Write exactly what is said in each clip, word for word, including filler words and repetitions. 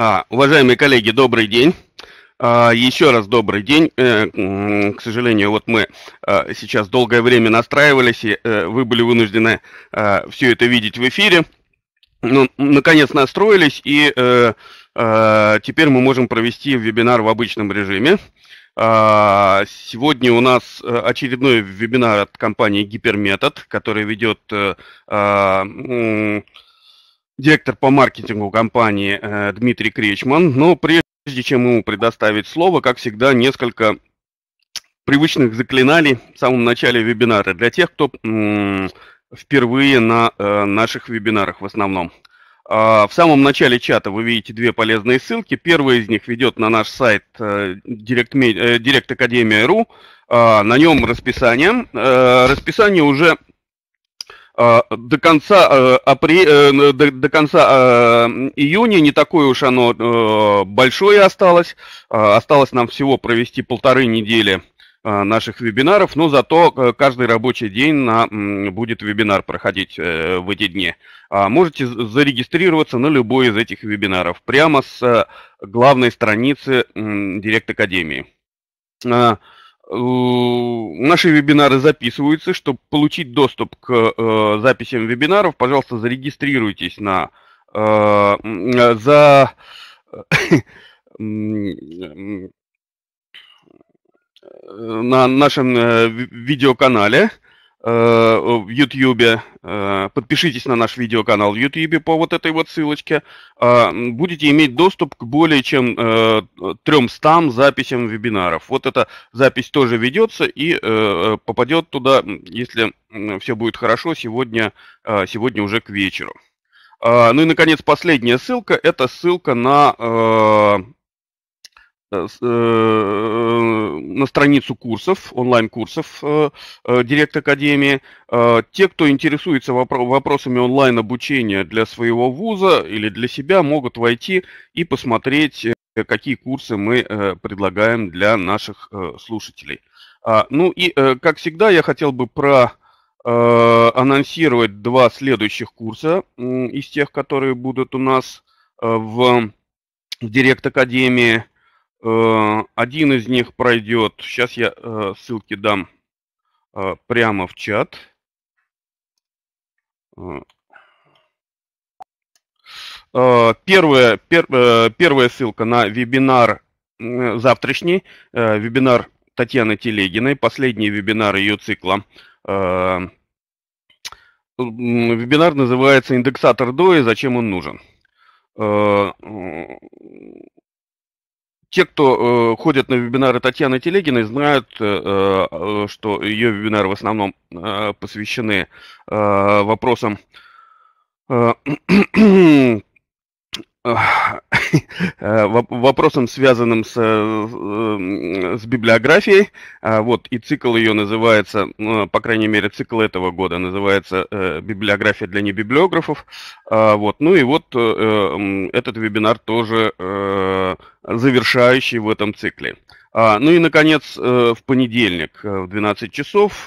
А, уважаемые коллеги, добрый день. А, еще раз добрый день. Э, к сожалению, вот мы а, сейчас долгое время настраивались, и э, вы были вынуждены а, все это видеть в эфире. Ну, наконец настроились, и э, э, теперь мы можем провести вебинар в обычном режиме. Э, сегодня у нас очередной вебинар от компании Гиперметод, который ведет э, э, директор по маркетингу компании э, Дмитрий Кречман. Но прежде чем ему предоставить слово, как всегда, несколько привычных заклинаний в самом начале вебинара для тех, кто... Э, впервые на э, наших вебинарах в основном. Э, в самом начале чата вы видите две полезные ссылки. Первая из них ведет на наш сайт э, Директ Академия точка ру. Э, на нем расписание. Э, расписание уже э, до конца, э, апре, э, до, до конца э, июня. Не такое уж оно э, большое осталось. Э, осталось нам всего провести полторы недели наших вебинаров, но зато каждый рабочий день на, будет вебинар проходить в эти дни. Можете зарегистрироваться на любой из этих вебинаров прямо с главной страницы Директ Академии. Наши вебинары записываются. Чтобы получить доступ к записям вебинаров, пожалуйста, зарегистрируйтесь на... за... на нашем видеоканале в YouTube. Подпишитесь на наш видеоканал в YouTube по вот этой вот ссылочке. Будете иметь доступ к более чем трёмстам записям вебинаров. Вот эта запись тоже ведется и попадет туда, если все будет хорошо, сегодня, сегодня уже к вечеру. Ну и, наконец, последняя ссылка. Это ссылка на... на страницу курсов, онлайн-курсов Директ Академии. Те, кто интересуется вопросами онлайн-обучения для своего вуза или для себя, могут войти и посмотреть, какие курсы мы предлагаем для наших слушателей. Ну и, как всегда, я хотел бы проанонсировать два следующих курса из тех, которые будут у нас в Директ Академии. Один из них пройдет, сейчас я ссылки дам прямо в чат. Первая, пер, первая ссылка на вебинар завтрашний, вебинар Татьяны Телегиной, последний вебинар ее цикла. Вебинар называется «Индексатор ди о и. Зачем он нужен?». Те, кто э, ходят на вебинары Татьяны Телегиной, знают, э, что ее вебинары в основном э, посвящены э, вопросам э, э, вопросам, связанным с, э, с библиографией. Э, вот, и цикл ее называется, э, по крайней мере, цикл этого года называется э, «Библиография для небиблиографов». Э, вот, ну и вот э, этот вебинар тоже... Э, завершающий в этом цикле. Ну и, наконец, в понедельник в двенадцать часов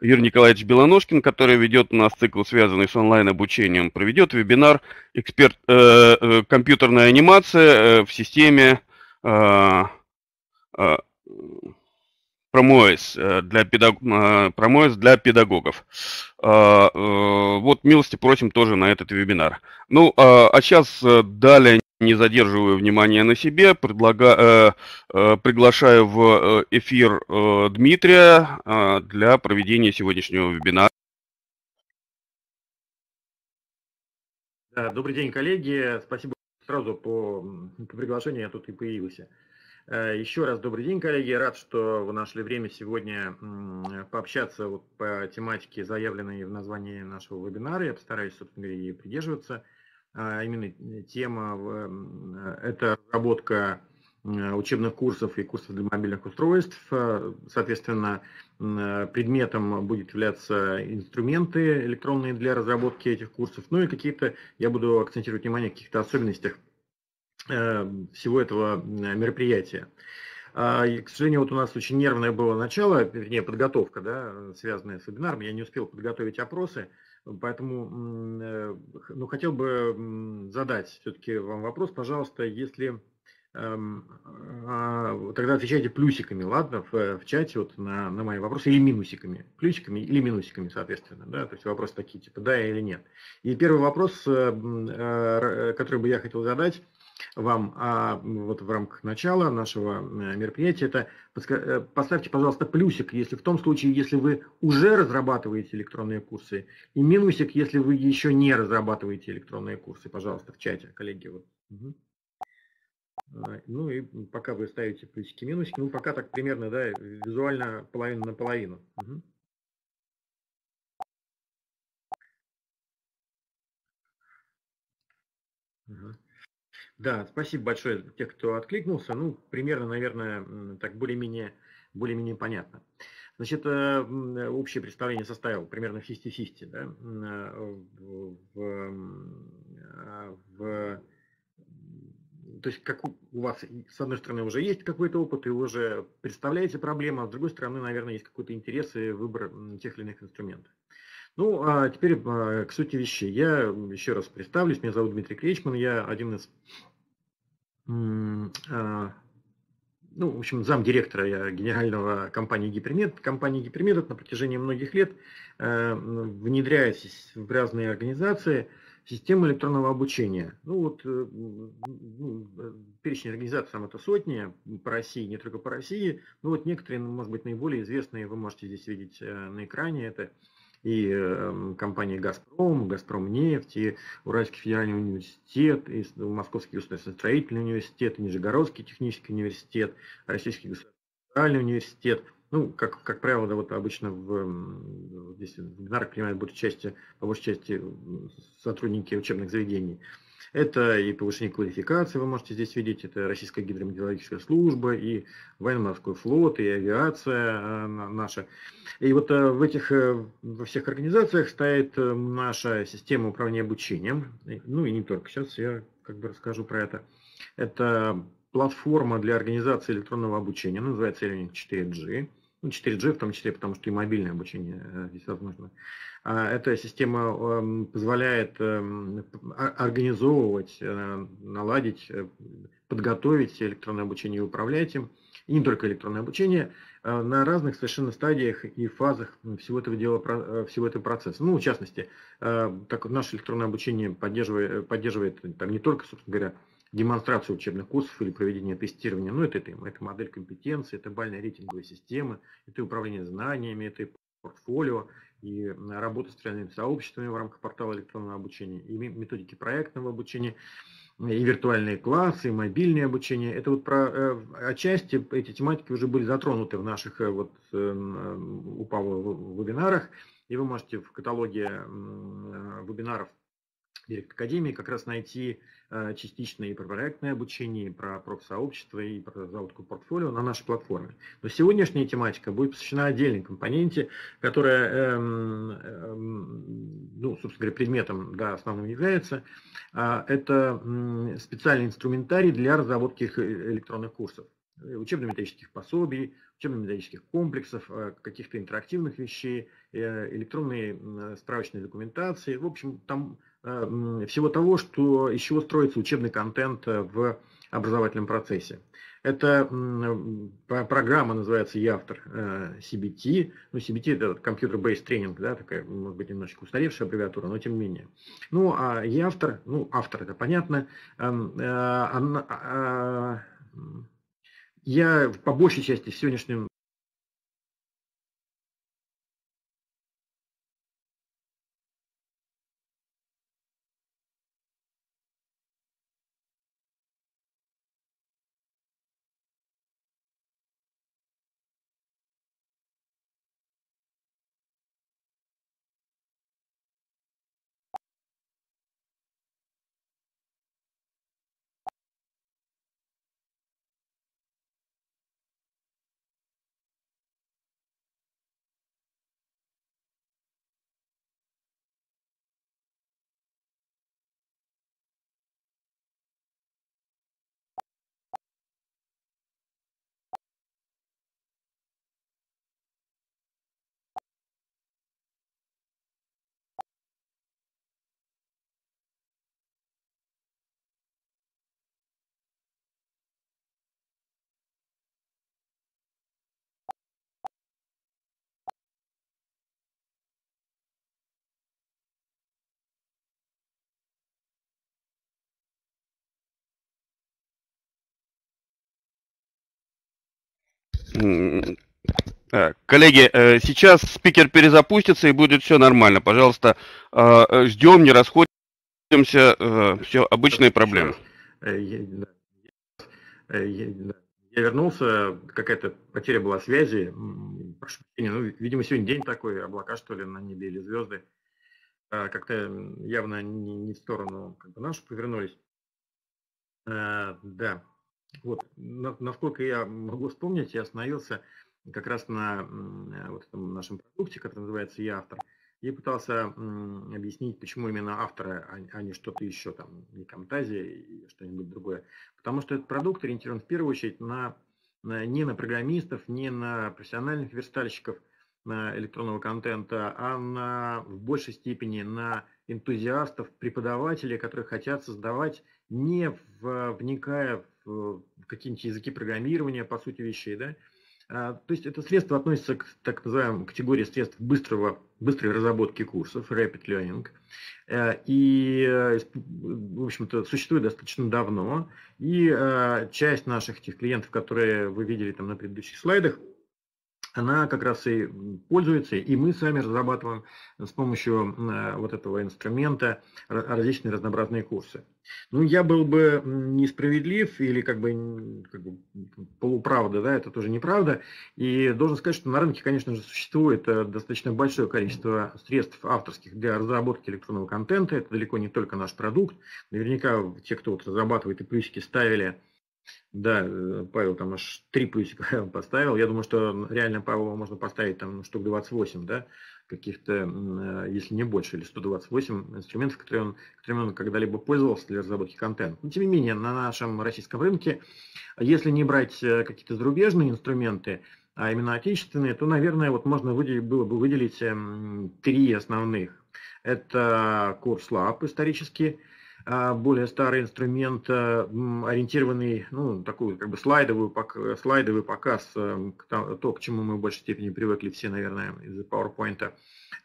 Юрий Николаевич Белоножкин, который ведет у нас цикл, связанный с онлайн-обучением, проведет вебинар «Эксперт... «Компьютерная анимация в системе Promois для, педаг... Promois для педагогов». Вот, милости просим тоже на этот вебинар. Ну, а сейчас далее... Не задерживаю внимание на себе, предлагаю, э, приглашаю в эфир э, Дмитрия э, для проведения сегодняшнего вебинара. Да, добрый день, коллеги. Спасибо сразу по, по приглашению, я тут и появился. Еще раз добрый день, коллеги. Рад, что вы нашли время сегодня пообщаться вот по тематике, заявленной в названии нашего вебинара. Я постараюсь, собственно говоря, ей придерживаться. Именно тема – это разработка учебных курсов и курсов для мобильных устройств. Соответственно, предметом будет являться инструменты электронные для разработки этих курсов. Ну и какие-то, я буду акцентировать внимание, на каких-то особенностях всего этого мероприятия. И, к сожалению, вот у нас очень нервное было начало, вернее, подготовка, да, связанная с вебинаром. Я не успел подготовить опросы. Поэтому ну, хотел бы задать все-таки вам вопрос, пожалуйста, если... Тогда отвечайте плюсиками, ладно, в, в чате вот на, на мои вопросы, или минусиками. Плюсиками или минусиками, соответственно. Да? То есть вопросы такие, типа да или нет. И первый вопрос, который бы я хотел задать вам а вот в рамках начала нашего мероприятия, это поставьте, пожалуйста, плюсик, если в том случае, если вы уже разрабатываете электронные курсы, и минусик, если вы еще не разрабатываете электронные курсы, пожалуйста, в чате, коллеги. Вот. Ну и пока вы ставите плюсики, минусики, ну пока так примерно, да, визуально половина на половину. Угу. Угу. Да, спасибо большое тех, кто откликнулся. Ну, примерно, наверное, так более-менее более-менее понятно. Значит, общее представление составил примерно пятьдесят на пятьдесят, да, в, в То есть как у вас, с одной стороны, уже есть какой-то опыт, и вы уже представляете проблему, а с другой стороны, наверное, есть какой-то интерес и выбор тех или иных инструментов. Ну, а теперь к сути вещей. Я еще раз представлюсь. Меня зовут Дмитрий Кречман. Я один из, ну, в общем, замдиректора я генерального компании «Гиперметод». Компания «Гиперметод» на протяжении многих лет, внедряясь в разные организации, система электронного обучения. Ну вот перечень организаций, там это сотни по России, не только по России. Ну вот некоторые, может быть, наиболее известные вы можете здесь видеть на экране. Это и компания «Газпром», «Газпромнефть», и Уральский федеральный университет, и Московский государственный строительный университет, и Нижегородский технический университет, Российский государственный федеральный университет. Ну, как, как правило, да, вот обычно в, здесь вебинар принимают по большей части сотрудники учебных заведений. Это и повышение квалификации, вы можете здесь видеть, это Российская гидрометеологическая служба, и военно-морской флот, и авиация наша. И вот в этих, во всех организациях стоит наша система управления обучением. Ну и не только. Сейчас я как бы расскажу про это. Это платформа для организации электронного обучения, она называется элемент четыре джи. четыре джи в том числе, потому что и мобильное обучение здесь возможно. Эта система позволяет организовывать, наладить, подготовить электронное обучение и управлять им. И не только электронное обучение, на разных совершенно стадиях и фазах всего этого дела, всего этого процесса. Ну, в частности, так, наше электронное обучение поддерживает, поддерживает там, не только, собственно говоря, демонстрацию учебных курсов или проведение тестирования. Ну, это, это, это модель компетенции, это бальная рейтинговая система, это управление знаниями, это портфолио и работа с реальными сообществами в рамках портала электронного обучения, и методики проектного обучения, и виртуальные классы, и мобильное обучение. Это вот про, отчасти эти тематики уже были затронуты в наших вот, у Павла вебинарах, и вы можете в каталоге вебинаров Директ Академии как раз найти частично и про проектное обучение, и про профсообщество, и про заводку портфолио на нашей платформе. Но сегодняшняя тематика будет посвящена отдельной компоненте, которая, ну, собственно говоря, предметом, да, основным является. Это специальный инструментарий для разработки электронных курсов, учебно-методических пособий, учебно-методических комплексов, каких-то интерактивных вещей, электронной справочной документации. В общем, там всего того, что, из чего строится учебный контент в образовательном процессе. Эта программа называется eAuthor си би ти. Ну, си би ти это Computer-Based Training, да, такая, может быть, немножечко устаревшая аббревиатура, но тем не менее. Ну, а eAuthor, ну, автор, это понятно, она... Я по большей части в сегодняшнем... Коллеги, сейчас спикер перезапустится и будет все нормально. Пожалуйста, ждем, не расходимся, все обычные проблемы. Я вернулся, какая-то потеря была связи. Прошу прощения, ну, видимо, сегодня день такой, облака, что ли, на небе или звезды. Как-то явно не, не в сторону как бы нашу повернулись. А, да, вот, насколько я могу вспомнить, я остановился как раз на вот этом нашем продукте, который называется eAuthor. Я пытался объяснить, почему именно авторы, а не что-то еще, там, не Камтазия и что-нибудь другое. Потому что этот продукт ориентирован в первую очередь на, на, не на программистов, не на профессиональных верстальщиков на электронного контента, а на, в большей степени на энтузиастов, преподавателей, которые хотят создавать, не в, вникая в, в какие-нибудь языки программирования, по сути вещей, да. То есть это средство относится к так называемой категории средств быстрого, быстрой разработки курсов, rapid learning. И, в общем-то, существует достаточно давно. И часть наших тех клиентов, которые вы видели там на предыдущих слайдах, она как раз и пользуется, и мы сами разрабатываем с помощью вот этого инструмента различные разнообразные курсы. Ну, я был бы несправедлив или как бы, как бы полуправда, да, это тоже неправда. И должен сказать, что на рынке, конечно же, существует достаточно большое количество средств авторских для разработки электронного контента. Это далеко не только наш продукт. Наверняка те, кто вот разрабатывает и плюсики ставили, да, Павел там аж три плюсика поставил. Я думаю, что реально Павла можно поставить там штук двадцать восемь, да, каких-то, если не больше, или сто двадцать восемь инструментов, которые он, которыми он когда-либо пользовался для разработки контента. Но тем не менее, на нашем российском рынке, если не брать какие-то зарубежные инструменты, а именно отечественные, то, наверное, вот можно выделить, было бы выделить три основных. Это курс лаб исторический, более старый инструмент, ориентированный, ну, такую как бы слайдовую, слайдовый показ, то, к чему мы в большей степени привыкли все, наверное, из PowerPoint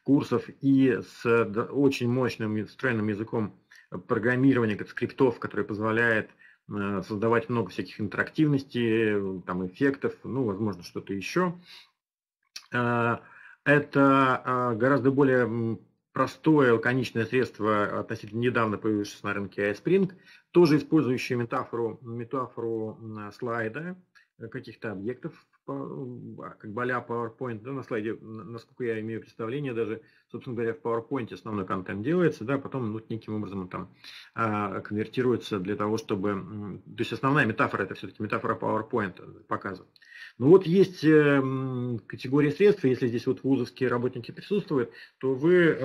курсов, и с очень мощным встроенным языком программирования, как скриптов, который позволяет создавать много всяких интерактивностей, там, эффектов, ну, возможно, что-то еще. Это гораздо более простое, лаконичное средство, относительно недавно появившееся на рынке iSpring, тоже использующее метафору, метафору слайда, каких-то объектов, как бы а-ля PowerPoint, да, на слайде, насколько я имею представление, даже, собственно говоря, в PowerPoint основной контент делается, да, потом ну, неким образом там а, конвертируется для того, чтобы... То есть основная метафора – это все-таки метафора PowerPoint показа. Ну вот есть категория средств, если здесь вот вузовские работники присутствуют, то вы,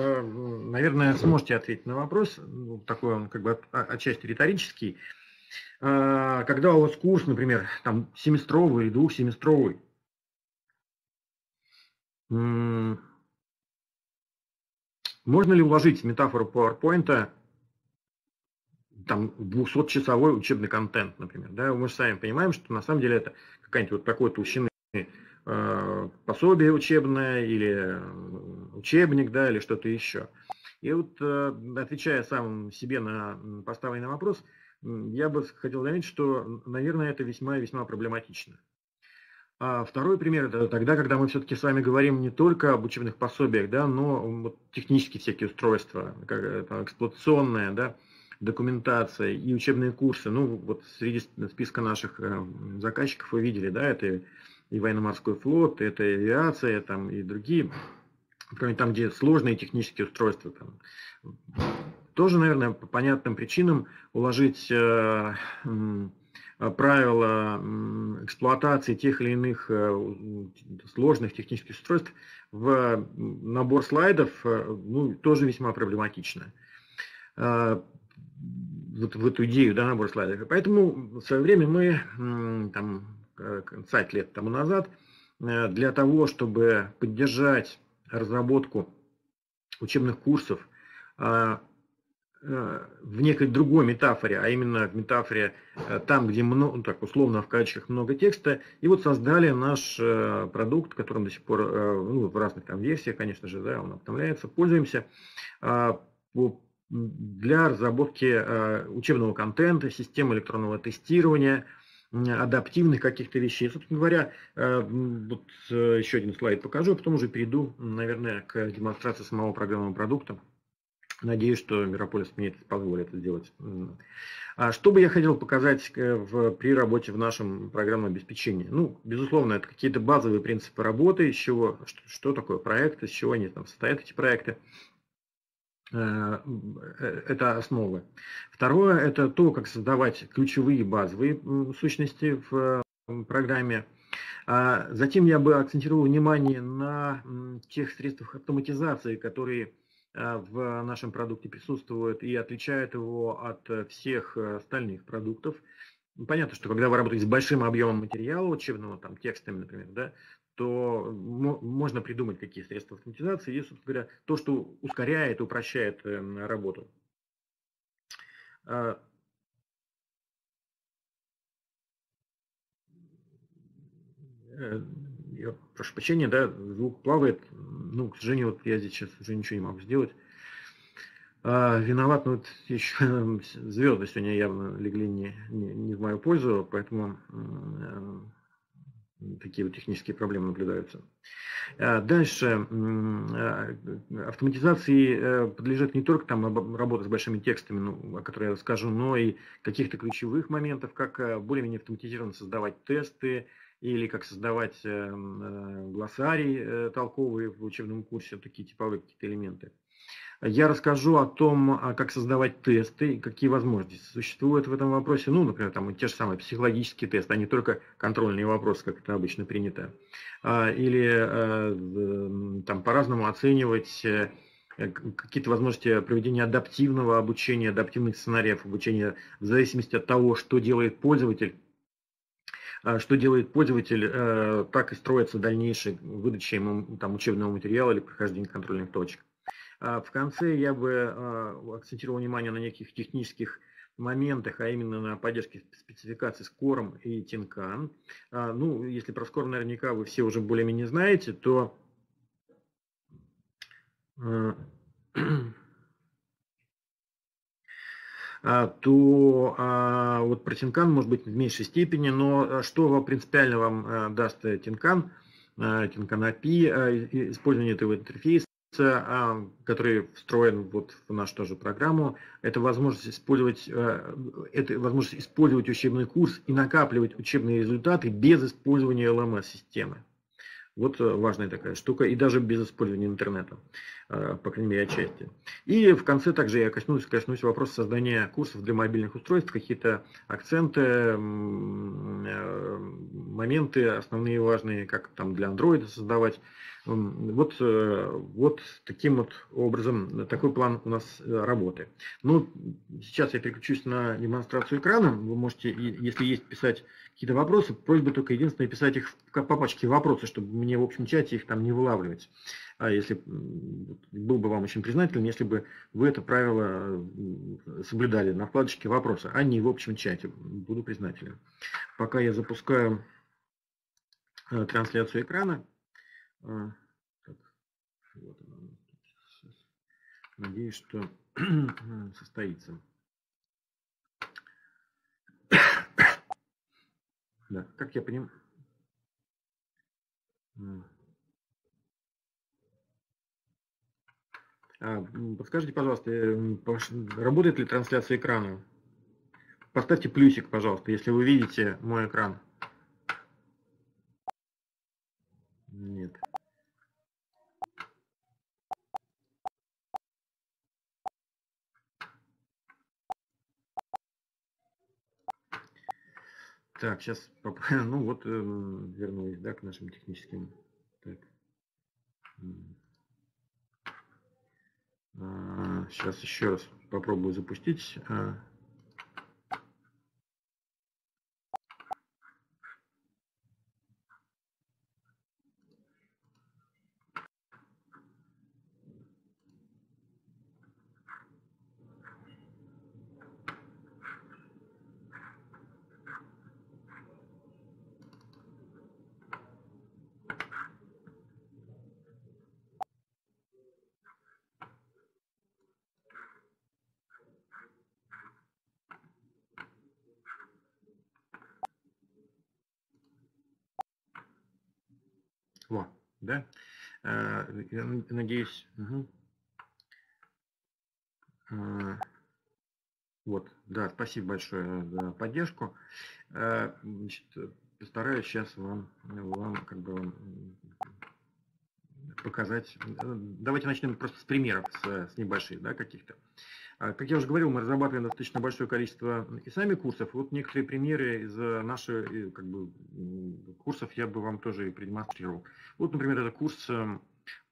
наверное, сможете ответить на вопрос, такой он как бы отчасти риторический. Когда у вас курс, например, там семестровый или двухсеместровый, можно ли уложить в метафору PowerPoint там двухсотчасовой учебный контент, например? Да? Мы же сами понимаем, что на самом деле это какая-нибудь вот такой толщины пособие учебное или учебник, да, или что-то еще. И вот, отвечая сам себе на поставленный вопрос, я бы хотел заметить, что, наверное, это весьма и весьма проблематично. А второй пример – это тогда, когда мы все-таки с вами говорим не только об учебных пособиях, да, но вот технические всякие устройства, как, там, эксплуатационная, да, документация и учебные курсы. Ну, вот среди списка наших заказчиков вы видели, да, это и военно-морской флот, это и авиация, там, и другие, кроме там, где сложные технические устройства, там. Тоже, наверное, по понятным причинам уложить э, э, правила эксплуатации тех или иных э, сложных технических устройств в набор слайдов э, ну, тоже весьма проблематично. Э, вот, в эту идею, да, набор слайдов. И поэтому в свое время мы, э, там, пятнадцать лет тому назад, э, для того, чтобы поддержать разработку учебных курсов, э, в некой другой метафоре, а именно в метафоре там, где много, так условно в кавычках много текста, и вот создали наш продукт, которым до сих пор, ну, в разных там версиях, конечно же, да, он обновляется, пользуемся для разработки учебного контента, системы электронного тестирования, адаптивных каких-то вещей. Собственно говоря, вот еще один слайд покажу, а потом уже перейду, наверное, к демонстрации самого программного продукта. Надеюсь, что Мирополис мне это позволит сделать. Что бы я хотел показать в, при работе в нашем программном обеспечении? Ну, безусловно, это какие-то базовые принципы работы, из чего, что, что такое проект, из чего они там состоят, эти проекты. Это основы. Второе, это то, как создавать ключевые базовые сущности в программе. Затем я бы акцентировал внимание на тех средствах автоматизации, которые в нашем продукте присутствуют и отличают его от всех остальных продуктов. Понятно, что когда вы работаете с большим объемом материала учебного, там, текстами, например, да, то можно придумать, какие средства автоматизации, и, собственно говоря, то, что ускоряет, упрощает работу. Я прошу прощения, да, звук плавает. Ну, к сожалению, вот я здесь сейчас уже ничего не могу сделать. Виноват, но вот еще звезды сегодня явно легли не, не, не в мою пользу, поэтому такие вот технические проблемы наблюдаются. Дальше. Автоматизации подлежит не только там работа с большими текстами, ну, о которых я расскажу, но и каких-то ключевых моментов, как более-менее автоматизированно создавать тесты или как создавать глоссарии толковые в учебном курсе, такие типовые какие-то элементы. Я расскажу о том, как создавать тесты, какие возможности существуют в этом вопросе. Ну, например, там те же самые психологические тесты, а не только контрольные вопросы, как это обычно принято. Или там по-разному оценивать какие-то возможности проведения адаптивного обучения, адаптивных сценариев обучения в зависимости от того, что делает пользователь. Что делает пользователь, так и строится дальнейшая выдача ему там учебного материала или прохождение контрольных точек. В конце я бы акцентировал внимание на неких технических моментах, а именно на поддержке спецификаций скорм и Tin Can. Ну, если про скорм наверняка вы все уже более-менее знаете, то то а, вот про Tin Can, может быть, в меньшей степени, но что принципиально вам даст Tin Can, Tin Can эй пи ай, использование этого интерфейса, который встроен вот в нашу тоже программу, это возможность использовать, это возможность использовать учебный курс и накапливать учебные результаты без использования эл эм эс-системы. Вот важная такая штука, и даже без использования интернета, по крайней мере, отчасти. И в конце также я коснусь, коснусь вопроса создания курсов для мобильных устройств, какие-то акценты, моменты основные важные, как там для Android создавать. Вот, вот таким вот образом, такой план у нас работы. Ну, сейчас я переключусь на демонстрацию экрана. Вы можете, если есть, писать какие-то вопросы. Просьба только единственная писать их в папочке «Вопросы», чтобы мне в общем чате их там не вылавливать. А если был бы вам очень признателен, если бы вы это правило соблюдали на вкладочке «Вопросы», а не в общем чате. Буду признателен. Пока я запускаю трансляцию экрана. Надеюсь, что состоится. Да, как я понимаю. Подскажите, пожалуйста, работает ли трансляция экрана? Поставьте плюсик, пожалуйста, если вы видите мой экран. Нет. Так, сейчас, ну вот, вернулись, да, к нашим техническим. Так. Сейчас еще раз попробую запустить. Во, да? Я надеюсь. Угу. Вот, да, спасибо большое за поддержку. Значит, постараюсь сейчас вам, вам как бы показать. Давайте начнем просто с примеров, с, с небольших, да, каких-то. Как я уже говорил, мы разрабатываем достаточно большое количество и сами курсов. Вот некоторые примеры из наших как бы, курсов я бы вам тоже и продемонстрировал. Вот, например, это курс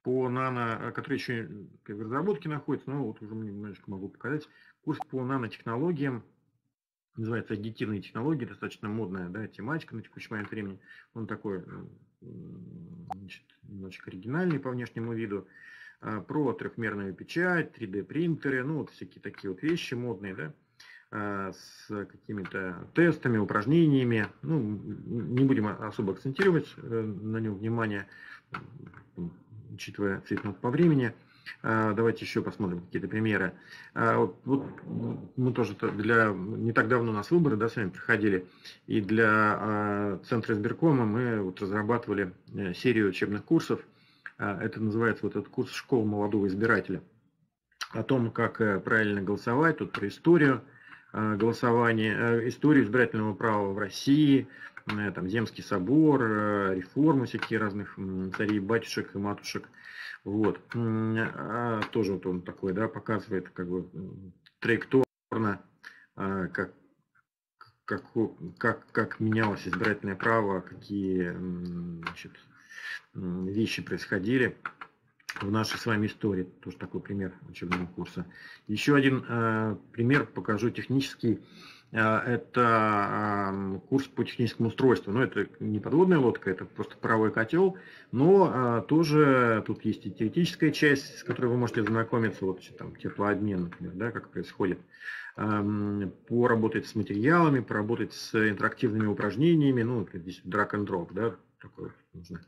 по нано, который еще в разработке находится, но вот уже немножечко могу показать. Курс по нанотехнологиям, называется аддитивные технологии, достаточно модная, да, тематика на текущий момент времени. Он такой, значит, немножечко оригинальный по внешнему виду. Про трехмерную печать, три дэ принтеры, ну вот всякие такие вот вещи модные, да, с какими-то тестами, упражнениями. Ну, не будем особо акцентировать на нем внимание, учитывая цвет по времени. Давайте еще посмотрим какие-то примеры. Вот, вот мы тоже для, не так давно у нас выборы, да, с вами проходили, и для Центра избиркома мы вот разрабатывали серию учебных курсов. Это называется вот этот курс «Школа молодого избирателя». О том, как правильно голосовать, тут про историю голосования, историю избирательного права в России, там, Земский собор, реформы всякие разных царей, батюшек и матушек. Вот. А тоже вот он такой, да, показывает как бы траекторно, как, как, как, как менялось избирательное право, какие, значит, вещи происходили в нашей с вами истории. Тоже такой пример учебного курса. Еще один э, пример покажу технический. Э, это э, курс по техническому устройству. Но это не подводная лодка, это просто паровой котел. Но э, тоже тут есть и теоретическая часть, с которой вы можете ознакомиться. Вот там теплообмен, например, да, как происходит. Э, поработать с материалами, поработать с интерактивными упражнениями. Ну, здесь драг энд дроп, да, такое нужно.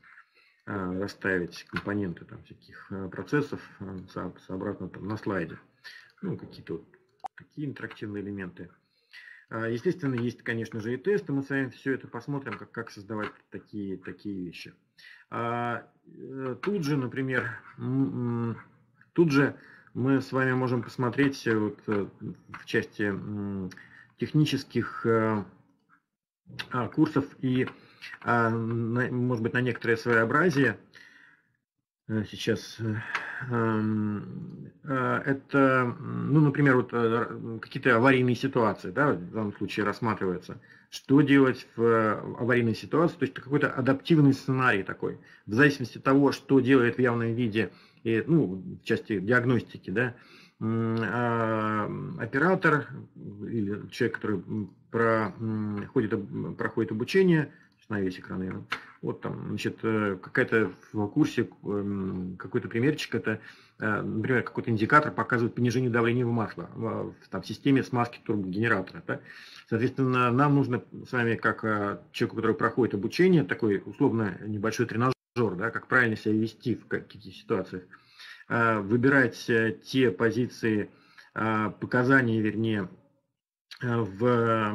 Расставить компоненты там всяких процессов сообразно там на слайде. Ну, какие-то вот такие интерактивные элементы. Естественно, есть, конечно же, и тесты. Мы с вами все это посмотрим, как, как создавать такие, такие вещи. Тут же, например, тут же мы с вами можем посмотреть вот в части технических курсов и, может быть, на некоторое своеобразие. Сейчас это, ну, например, вот какие-то аварийные ситуации, да, в данном случае рассматривается, что делать в аварийной ситуации, то есть какой-то адаптивный сценарий такой, в зависимости от того, что делает в явном виде, и, ну, в части диагностики, да, оператор или человек, который проходит, проходит обучение. На весь экран, наверное. Вот там, значит, какая-то в курсе, какой-то примерчик, это, например, какой-то индикатор показывает понижение давления в масло в, там, в системе смазки турбогенератора. Да? Соответственно, нам нужно с вами, как человеку, который проходит обучение, такой условно небольшой тренажер, да, как правильно себя вести в каких-то ситуациях, выбирать те позиции, показания, вернее, в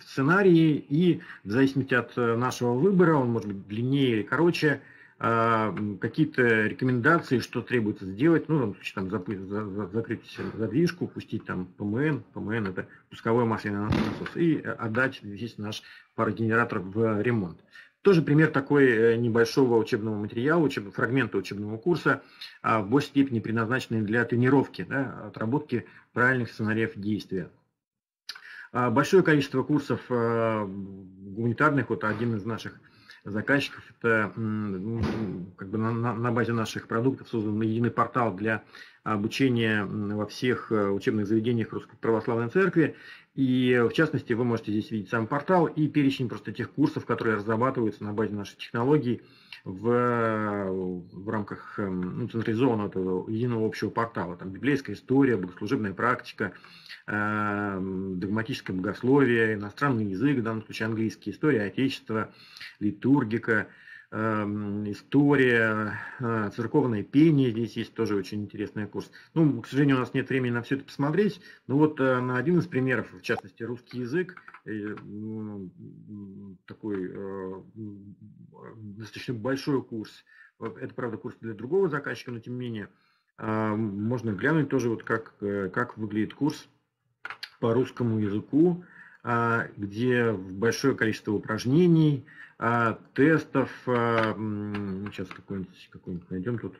сценарии, и в зависимости от нашего выбора, он может быть длиннее или короче, какие-то рекомендации, что требуется сделать, ну, там, закрыть задвижку, пустить там пэ эм эн, пэ эм эн это пусковой масляный насос, и отдать весь наш парогенератор в ремонт. Тоже пример такой небольшого учебного материала, учеб... фрагмента учебного курса, в большей степени предназначенный для тренировки, да, отработки правильных сценариев действия. Большое количество курсов гуманитарных, вот один из наших заказчиков, это как бы на, на базе наших продуктов создан единый портал для обучения во всех учебных заведениях Русской Православной Церкви. И в частности вы можете здесь видеть сам портал и перечень просто тех курсов, которые разрабатываются на базе наших технологий в, в рамках, ну, централизованного единого общего портала. Там библейская история, богослужебная практика, догматическое богословие, иностранный язык, в данном случае английский, история Отечества, литургика, история, церковное пение, здесь есть тоже очень интересный курс. Ну, к сожалению, у нас нет времени на все это посмотреть, но вот на один из примеров, в частности, русский язык, такой достаточно большой курс, это, правда, курс для другого заказчика, но тем не менее, можно глянуть тоже, вот как, как выглядит курс по русскому языку, где большое количество упражнений, тестов. Сейчас какой-нибудь какой-нибудь найдем тут.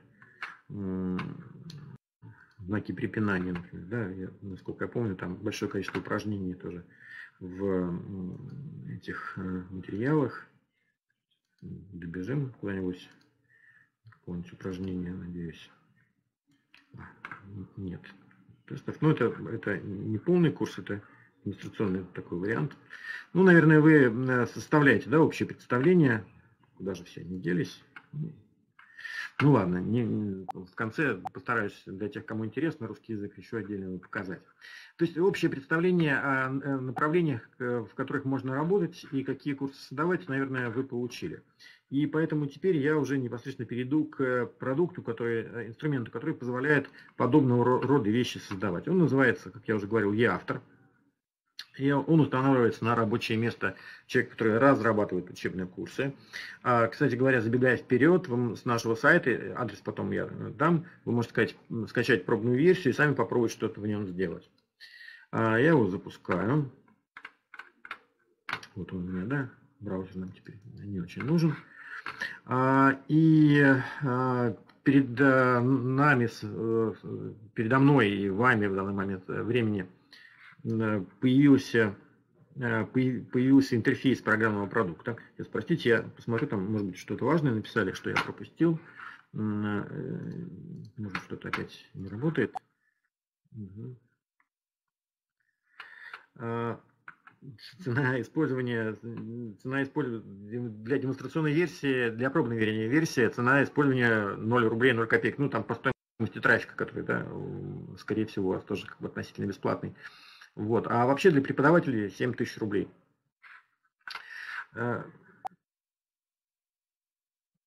Знаки препинания, например. Да? Я, насколько я помню, там большое количество упражнений тоже в этих материалах. Добежим куда-нибудь. Какое-нибудь упражнение, надеюсь. Нет. Тестов. Ну, это, это не полный курс, это администрационный такой вариант. Ну, наверное, вы составляете, да, общее представление. Куда же все они делись? Ну, ладно, не, в конце постараюсь для тех, кому интересно, русский язык еще отдельно показать. То есть общее представление о направлениях, в которых можно работать и какие курсы создавать, наверное, вы получили. И поэтому теперь я уже непосредственно перейду к продукту, который, инструменту, который позволяет подобного рода вещи создавать. Он называется, как я уже говорил, eAuthor. И он устанавливается на рабочее место человека, который разрабатывает учебные курсы. Кстати говоря, забегая вперед, с нашего сайта, адрес потом я дам, вы можете сказать, скачать пробную версию и сами попробовать что-то в нем сделать. Я его запускаю. Вот он у меня, да, браузер нам теперь не очень нужен. И перед нами, передо мной и вами в данный момент времени Появился, появился интерфейс программного продукта. Сейчас, простите, я посмотрю, там, может быть, что-то важное написали, что я пропустил. Может, что-то опять не работает. Угу. Цена использования, цена использования для демонстрационной версии, для пробной версии, цена использования ноль рублей ноль копеек. Ну, там по стоимости трафика, который, да, скорее всего, у вас тоже как бы относительно бесплатный. Вот. А вообще для преподавателей семь тысяч рублей.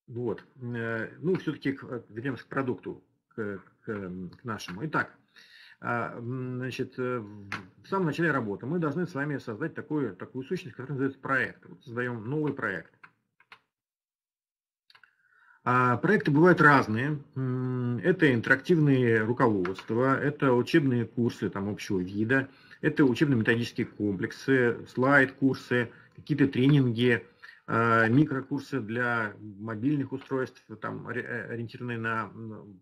Вот. Ну, все-таки вернемся к продукту, к, к, к нашему. Итак, значит, в самом начале работы мы должны с вами создать такую, такую сущность, которая называется проект. Вот создаем новый проект. Проекты бывают разные. Это интерактивные руководства, это учебные курсы там, общего вида, это учебно-методические комплексы, слайд-курсы, какие-то тренинги, микрокурсы для мобильных устройств, там, ориентированные на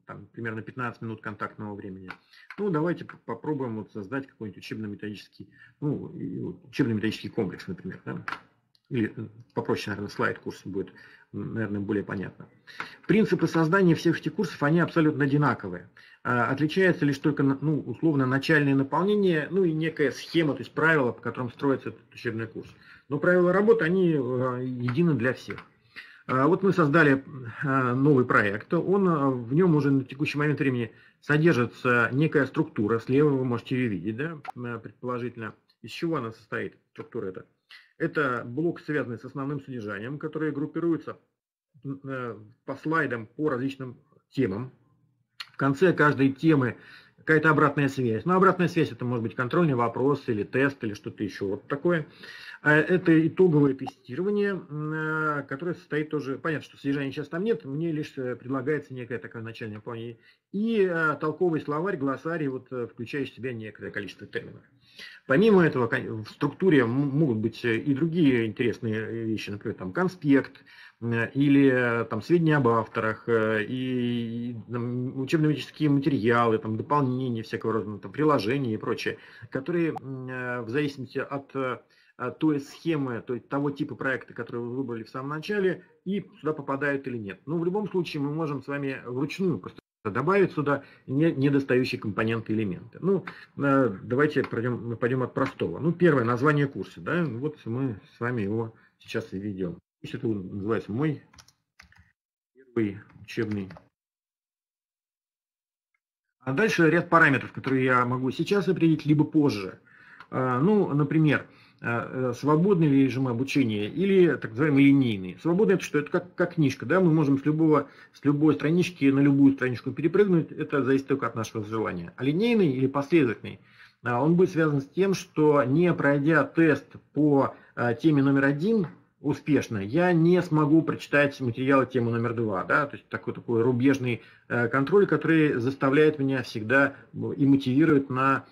там, примерно пятнадцать минут контактного времени. Ну, давайте попробуем вот создать какой-нибудь учебно-методический, ну, учебно-методический комплекс, например. Да? Или попроще, наверное, слайд-курс будет, наверное, более понятно. Принципы создания всех этих курсов, они абсолютно одинаковые. Отличается лишь только, ну, условно, начальное наполнение, ну и некая схема, то есть правила, по которым строится этот учебный курс. Но правила работы, они едины для всех. Вот мы создали новый проект. Он, в нем уже на текущий момент времени содержится некая структура. Слева вы можете ее видеть, да, предположительно. Из чего она состоит, структура эта? Это блок, связанный с основным содержанием, который группируется по слайдам, по различным темам. В конце каждой темы какая-то обратная связь. Но обратная связь – это может быть контрольный вопрос, или тест, или что-то еще вот такое. Это итоговое тестирование, которое состоит тоже… Понятно, что содержания сейчас там нет, мне лишь предлагается некое такое начальное плане. И толковый словарь, глоссарий, вот, включающий в себя некое количество терминов. Помимо этого, в структуре могут быть и другие интересные вещи, например, там, конспект, или там, сведения об авторах, и, и учебно-методические материалы, там, дополнения всякого рода, там, приложения и прочее, которые в зависимости от, от той схемы, то есть того типа проекта, который вы выбрали в самом начале, и сюда попадают или нет. Но в любом случае мы можем с вами вручную просто добавить сюда недостающие компоненты, элементы. Ну, давайте пройдем, пойдем от простого. Ну, первое, название курса. Да? Вот мы с вами его сейчас и ведем. Это называется мой первый учебный. А дальше ряд параметров, которые я могу сейчас определить, либо позже. Ну, например, свободный режим обучения или так называемый линейный. Свободный — это что? Это как, как книжка. Да? Мы можем с, любого, с любой странички на любую страничку перепрыгнуть. Это зависит только от нашего желания. А линейный или последовательный, он будет связан с тем, что не пройдя тест по теме номер один успешно, я не смогу прочитать материалы темы номер два. Да? То есть такой, такой рубежный контроль, который заставляет меня всегда и мотивирует на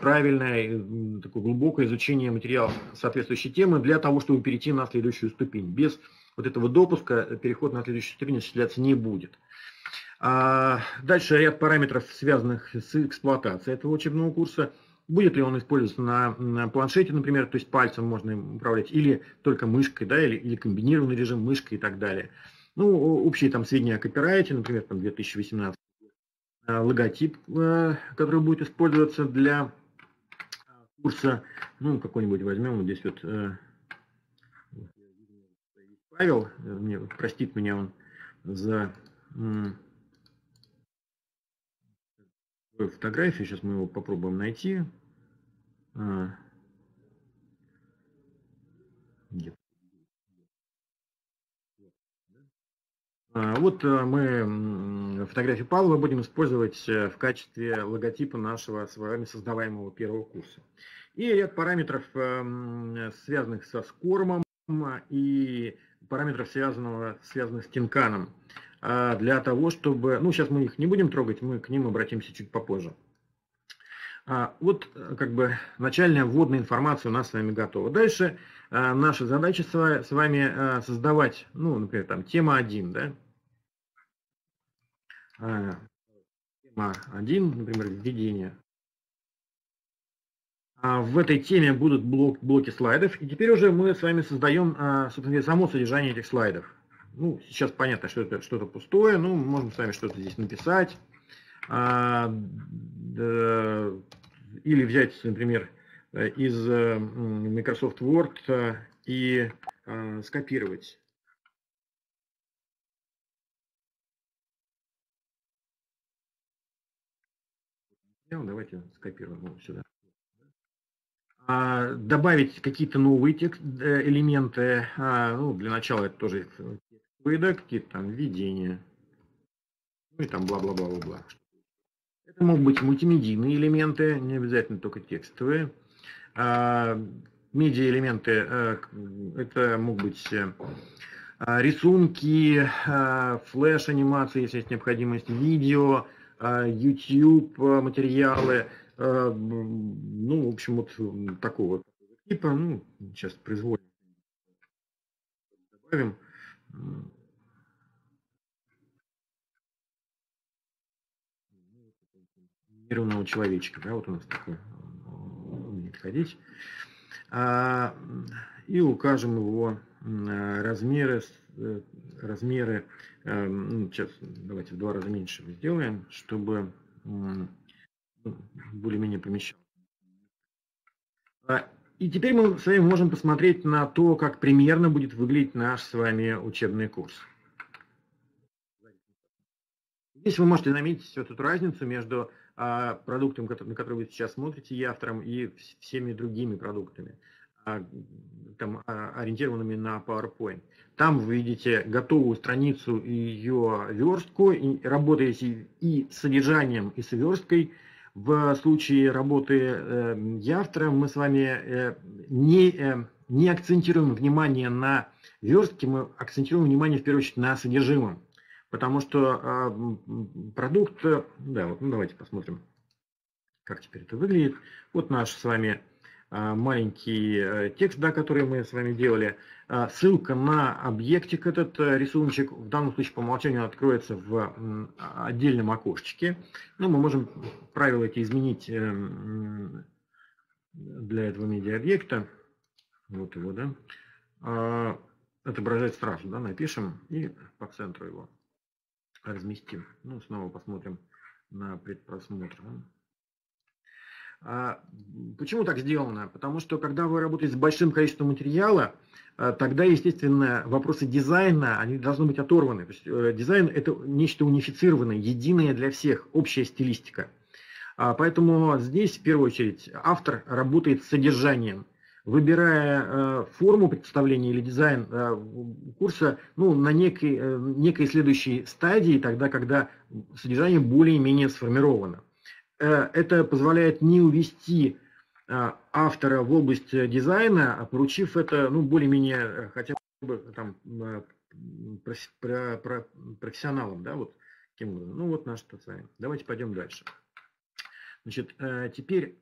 правильное, такое глубокое изучение материалов соответствующей темы для того, чтобы перейти на следующую ступень. Без вот этого допуска переход на следующую ступень осуществляться не будет. Дальше ряд параметров, связанных с эксплуатацией этого учебного курса. Будет ли он использоваться на, на планшете, например, то есть пальцем можно им управлять, или только мышкой, да, или, или комбинированный режим мышкой и так далее. Ну, общие там сведения о копирайте, например, там две тысячи восемнадцатый. Логотип, который будет использоваться для курса, ну, какой-нибудь возьмем, здесь вот Павел, мне, простит меня он за фотографию, сейчас мы его попробуем найти. Нет. Вот мы фотографию Павла будем использовать в качестве логотипа нашего с вами создаваемого первого курса. И ряд параметров, связанных со скормом, и параметров, связанного, связанных с Tin Can. Для того, чтобы... Ну, сейчас мы их не будем трогать, мы к ним обратимся чуть попозже. Вот как бы начальная вводная информация у нас с вами готова. Дальше наша задача с вами создавать, ну, например, там тема один, да? Тема один, например, введение. В этой теме будут блок, блоки слайдов. И теперь уже мы с вами создаем, собственно, само содержание этих слайдов. Ну, сейчас понятно, что это что-то пустое, ну, можем с вами что-то здесь написать. Или взять, например, из Microsoft Word и скопировать. Давайте скопируем сюда. Добавить какие-то новые текст, элементы. Ну, для начала это тоже какие-то там введения. Ну и там бла-бла-бла-бла-бла. Это могут быть мультимедийные элементы, не обязательно только текстовые. Медиа-элементы, это могут быть рисунки, флеш-анимации, если есть необходимость, видео, YouTube материалы. Ну, в общем, вот такого типа. Ну, сейчас произвольно добавим. Мирного человечка, да, вот у нас такой, умеет ходить, а, и укажем его размеры, размеры, сейчас давайте в два раза меньше сделаем, чтобы более-менее помещалось. И теперь мы с вами можем посмотреть на то, как примерно будет выглядеть наш с вами учебный курс. Здесь вы можете заметить вот эту разницу между продуктом, на который вы сейчас смотрите, и автором, и всеми другими продуктами, там, ориентированными на PowerPoint. Там вы видите готовую страницу и ее верстку, и работаете и с содержанием, и с версткой. В случае работы e-автора мы с вами не, не акцентируем внимание на верстке, мы акцентируем внимание в первую очередь на содержимом. Потому что продукт, да, вот, ну, давайте посмотрим, как теперь это выглядит. Вот наш с вами маленький текст, да, который мы с вами делали. Ссылка на объектик, этот рисуночек, в данном случае по умолчанию откроется в отдельном окошечке. Но мы можем правила эти изменить для этого медиа-объекта. Вот его, да. Отображать сразу, да, напишем и по центру его разместим. Ну, снова посмотрим на предпросмотр. Почему так сделано? Потому что, когда вы работаете с большим количеством материала, тогда, естественно, вопросы дизайна, они должны быть оторваны. То есть дизайн – это нечто унифицированное, единое для всех, общая стилистика. Поэтому здесь, в первую очередь, автор работает с содержанием. выбирая форму представления или дизайн курса, ну, на некой, некой следующей стадии, тогда, когда содержание более-менее сформировано. Это позволяет не увести автора в область дизайна, поручив это, ну, более-менее хотя бы там, профессионалам, да, вот кем -то. Ну вот наш Татьяна. Давайте пойдем дальше. Значит, теперь,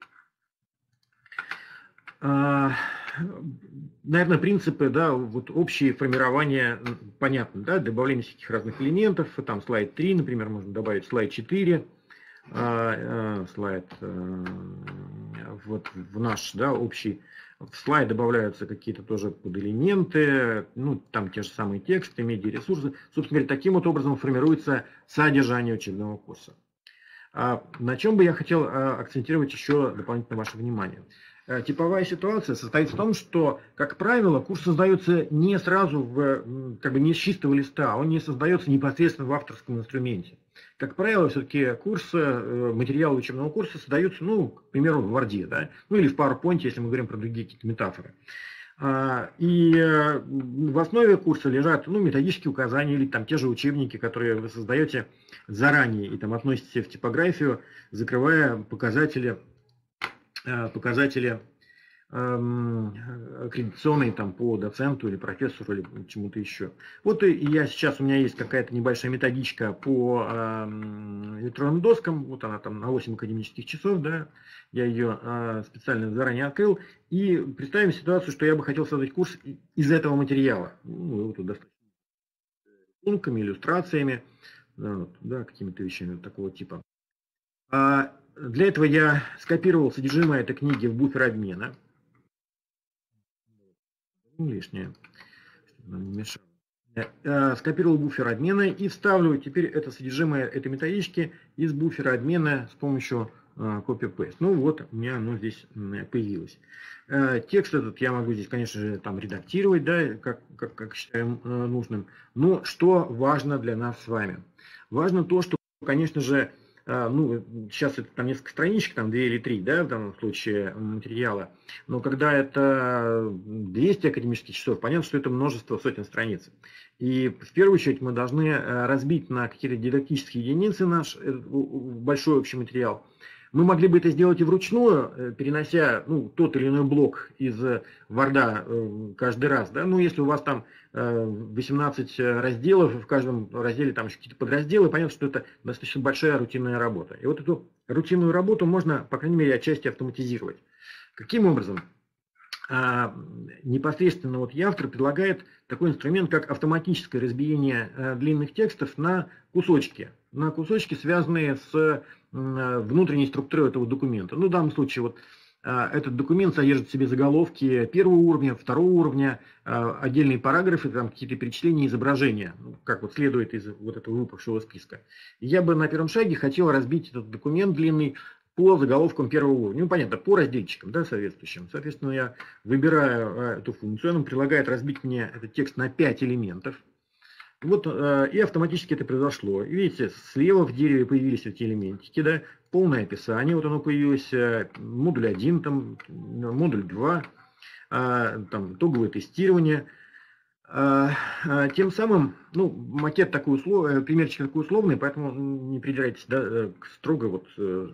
наверное, принципы, да, вот общие формирования понятно, да, добавление всяких разных элементов, там слайд три, например, можно добавить слайд четыре, слайд вот в наш, да, общий. В слайд добавляются какие-то тоже поделементы, ну, там те же самые тексты, медиаресурсы. Собственно говоря, таким вот образом формируется содержание учебного курса. А на чем бы я хотел акцентировать еще дополнительно ваше внимание? Типовая ситуация состоит в том, что, как правило, курс создается не сразу, в, как бы не с чистого листа, он не создается непосредственно в авторском инструменте. Как правило, все-таки курсы, материалы учебного курса создаются, ну, к примеру, в Word, да, ну или в PowerPoint, если мы говорим про другие какие-то метафоры. И в основе курса лежат, ну, методические указания или там те же учебники, которые вы создаете заранее и там относите в типографию, закрывая показатели, показатели аккредитационные там по доценту или профессору или чему-то еще. Вот и я сейчас, у меня есть какая-то небольшая методичка по электронным доскам, вот она там на восемь академических часов, да, я ее специально заранее открыл, и представим ситуацию, что я бы хотел создать курс из этого материала, ну, вот, достаточно рисунками, иллюстрациями, да, да, какими-то вещами такого типа. Для этого я скопировал содержимое этой книги в буфер обмена. Лишнее, чтобы нам не мешало. Скопировал буфер обмена и вставлю теперь это содержимое этой методички из буфера обмена с помощью copy-paste. Ну вот, у меня оно здесь появилось. Текст этот я могу здесь, конечно же, там редактировать, да, как, как, как считаем нужным. Но что важно для нас с вами? Важно то, что, конечно же, ну, сейчас это там несколько страничек, там две или три, да, в данном случае материала, но когда это двести академических часов, понятно, что это множество сотен страниц. И в первую очередь мы должны разбить на какие-то дидактические единицы наш большой общий материал. Мы могли бы это сделать и вручную, перенося, ну, тот или иной блок из Word каждый раз. Да? Ну, если у вас там восемнадцать разделов, в каждом разделе там еще какие-то подразделы, понятно, что это достаточно большая рутинная работа. И вот эту рутинную работу можно, по крайней мере, отчасти автоматизировать. Каким образом? А, непосредственно вот автор предлагает такой инструмент, как автоматическое разбиение а, длинных текстов на кусочки, на кусочки, связанные с а, внутренней структурой этого документа. Ну, в данном случае вот а, этот документ содержит в себе заголовки первого уровня, второго уровня, а, отдельные параграфы, там какие-то перечисления, изображения, как вот следует из вот этого выпавшего списка. Я бы на первом шаге хотел разбить этот документ длинный по заголовкам первого уровня, ну, понятно, по разделчикам, да, соответствующим. Соответственно, я выбираю эту функцию, она предлагает разбить мне этот текст на пять элементов. Вот, и автоматически это произошло. И видите, слева в дереве появились эти элементики, да, полное описание, вот оно появилось, модуль один, там, модуль два, там, итоговое тестирование. Тем самым, ну, макет такой условный, примерчик такой условный, поэтому не придирайтесь, да, строго вот к,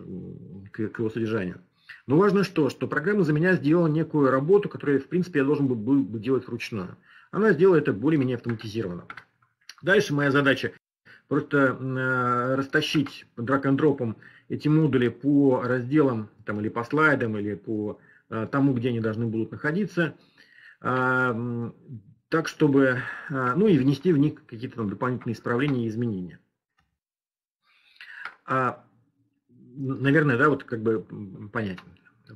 к его содержанию. Но важно что, что программа за меня сделала некую работу, которую, в принципе, я должен был бы делать вручную. Она сделала это более-менее автоматизированно. Дальше моя задача просто э, растащить драг-н-дропом эти модули по разделам, там, или по слайдам, или по э, тому, где они должны будут находиться. Э, так, чтобы, ну и внести в них какие-то дополнительные исправления и изменения. А, наверное, да, вот как бы понятен.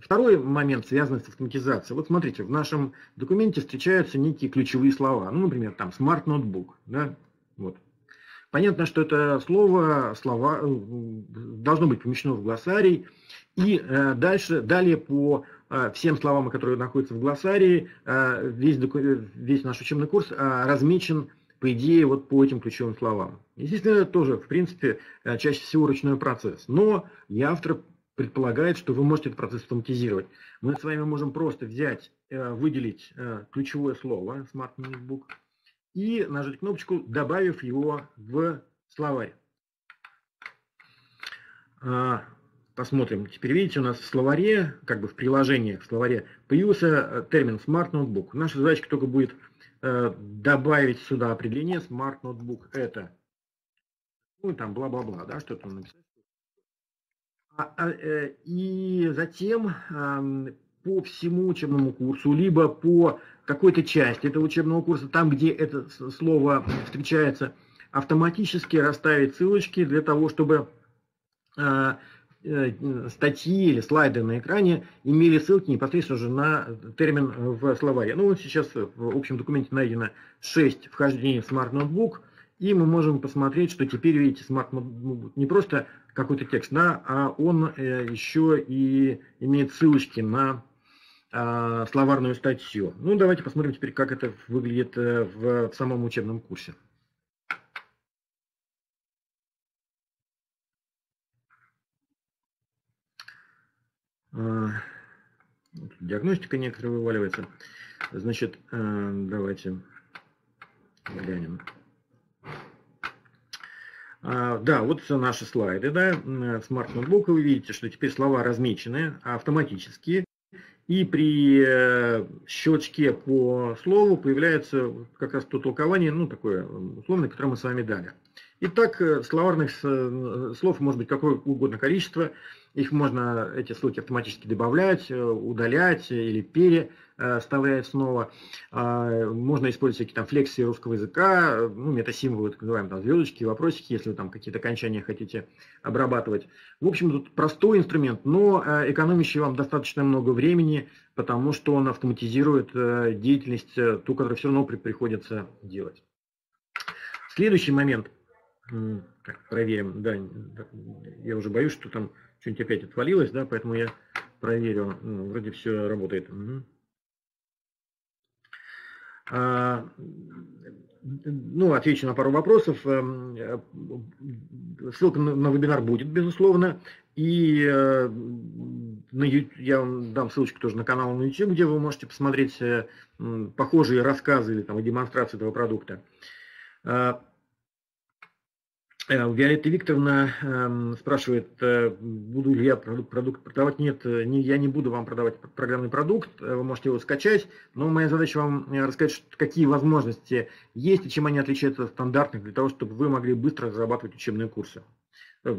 Второй момент связан с автоматизацией. Вот смотрите, в нашем документе встречаются некие ключевые слова. Ну, например, там Smart Notebook. Да? Вот. Понятно, что это слово, слова должно быть помещено в глоссарий. И э, дальше, далее по всем словам, которые находятся в глоссарии, весь, весь наш учебный курс размечен, по идее, вот по этим ключевым словам. Естественно, это тоже, в принципе, чаще всего ручной процесс. Но автор предполагает, что вы можете этот процесс автоматизировать. Мы с вами можем просто взять выделить ключевое слово Smart Notebook и нажать кнопочку, добавив его в словарь. Посмотрим. Теперь видите, у нас в словаре, как бы в приложении в словаре, появился термин Smart Notebook. Наша задача только будет добавить сюда определение Smart Notebook. Это, ну там бла-бла-бла, да, что-то написать. И затем по всему учебному курсу, либо по какой-то части этого учебного курса, там, где это слово встречается, автоматически расставить ссылочки для того, чтобы статьи или слайды на экране имели ссылки непосредственно уже на термин в словаре. Ну, вот сейчас в общем документе найдено шесть вхождений в Smart Notebook, и мы можем посмотреть, что теперь, видите, Smart Notebook не просто какой-то текст, да, а он еще и имеет ссылочки на словарную статью. Ну, давайте посмотрим теперь, как это выглядит в самом учебном курсе. Диагностика некоторая вываливается. Значит, давайте глянем. Да, вот все наши слайды, да, Smart Notebook. Вы видите, что теперь слова размечены автоматически. И при щелчке по слову появляется как раз то толкование, ну, такое условное, которое мы с вами дали. Итак, словарных слов может быть какое угодно количество. Их можно, эти ссылки автоматически добавлять, удалять или переставлять снова. Можно использовать какие-то флексии русского языка, ну, метасимволы, так называемые, там, звездочки, вопросики, если вы там какие-то окончания хотите обрабатывать. В общем, тут простой инструмент, но экономящий вам достаточно много времени, потому что он автоматизирует деятельность, ту, которую все равно приходится делать. Следующий момент. Проверим, да, я уже боюсь, что там что-нибудь опять отвалилось, да, поэтому я проверю, ну, вроде все работает. Угу. А, ну, отвечу на пару вопросов. Ссылка на, на вебинар будет, безусловно, и на, я вам дам ссылочку тоже на канал на YouTube, где вы можете посмотреть похожие рассказы или там, демонстрации этого продукта. Виолетта Викторовна э, спрашивает, э, буду ли я продукт, продукт продавать. Нет, не, я не буду вам продавать программный продукт, вы можете его скачать, но моя задача вам рассказать, что, какие возможности есть и чем они отличаются от стандартных, для того, чтобы вы могли быстро разрабатывать учебные курсы. Вы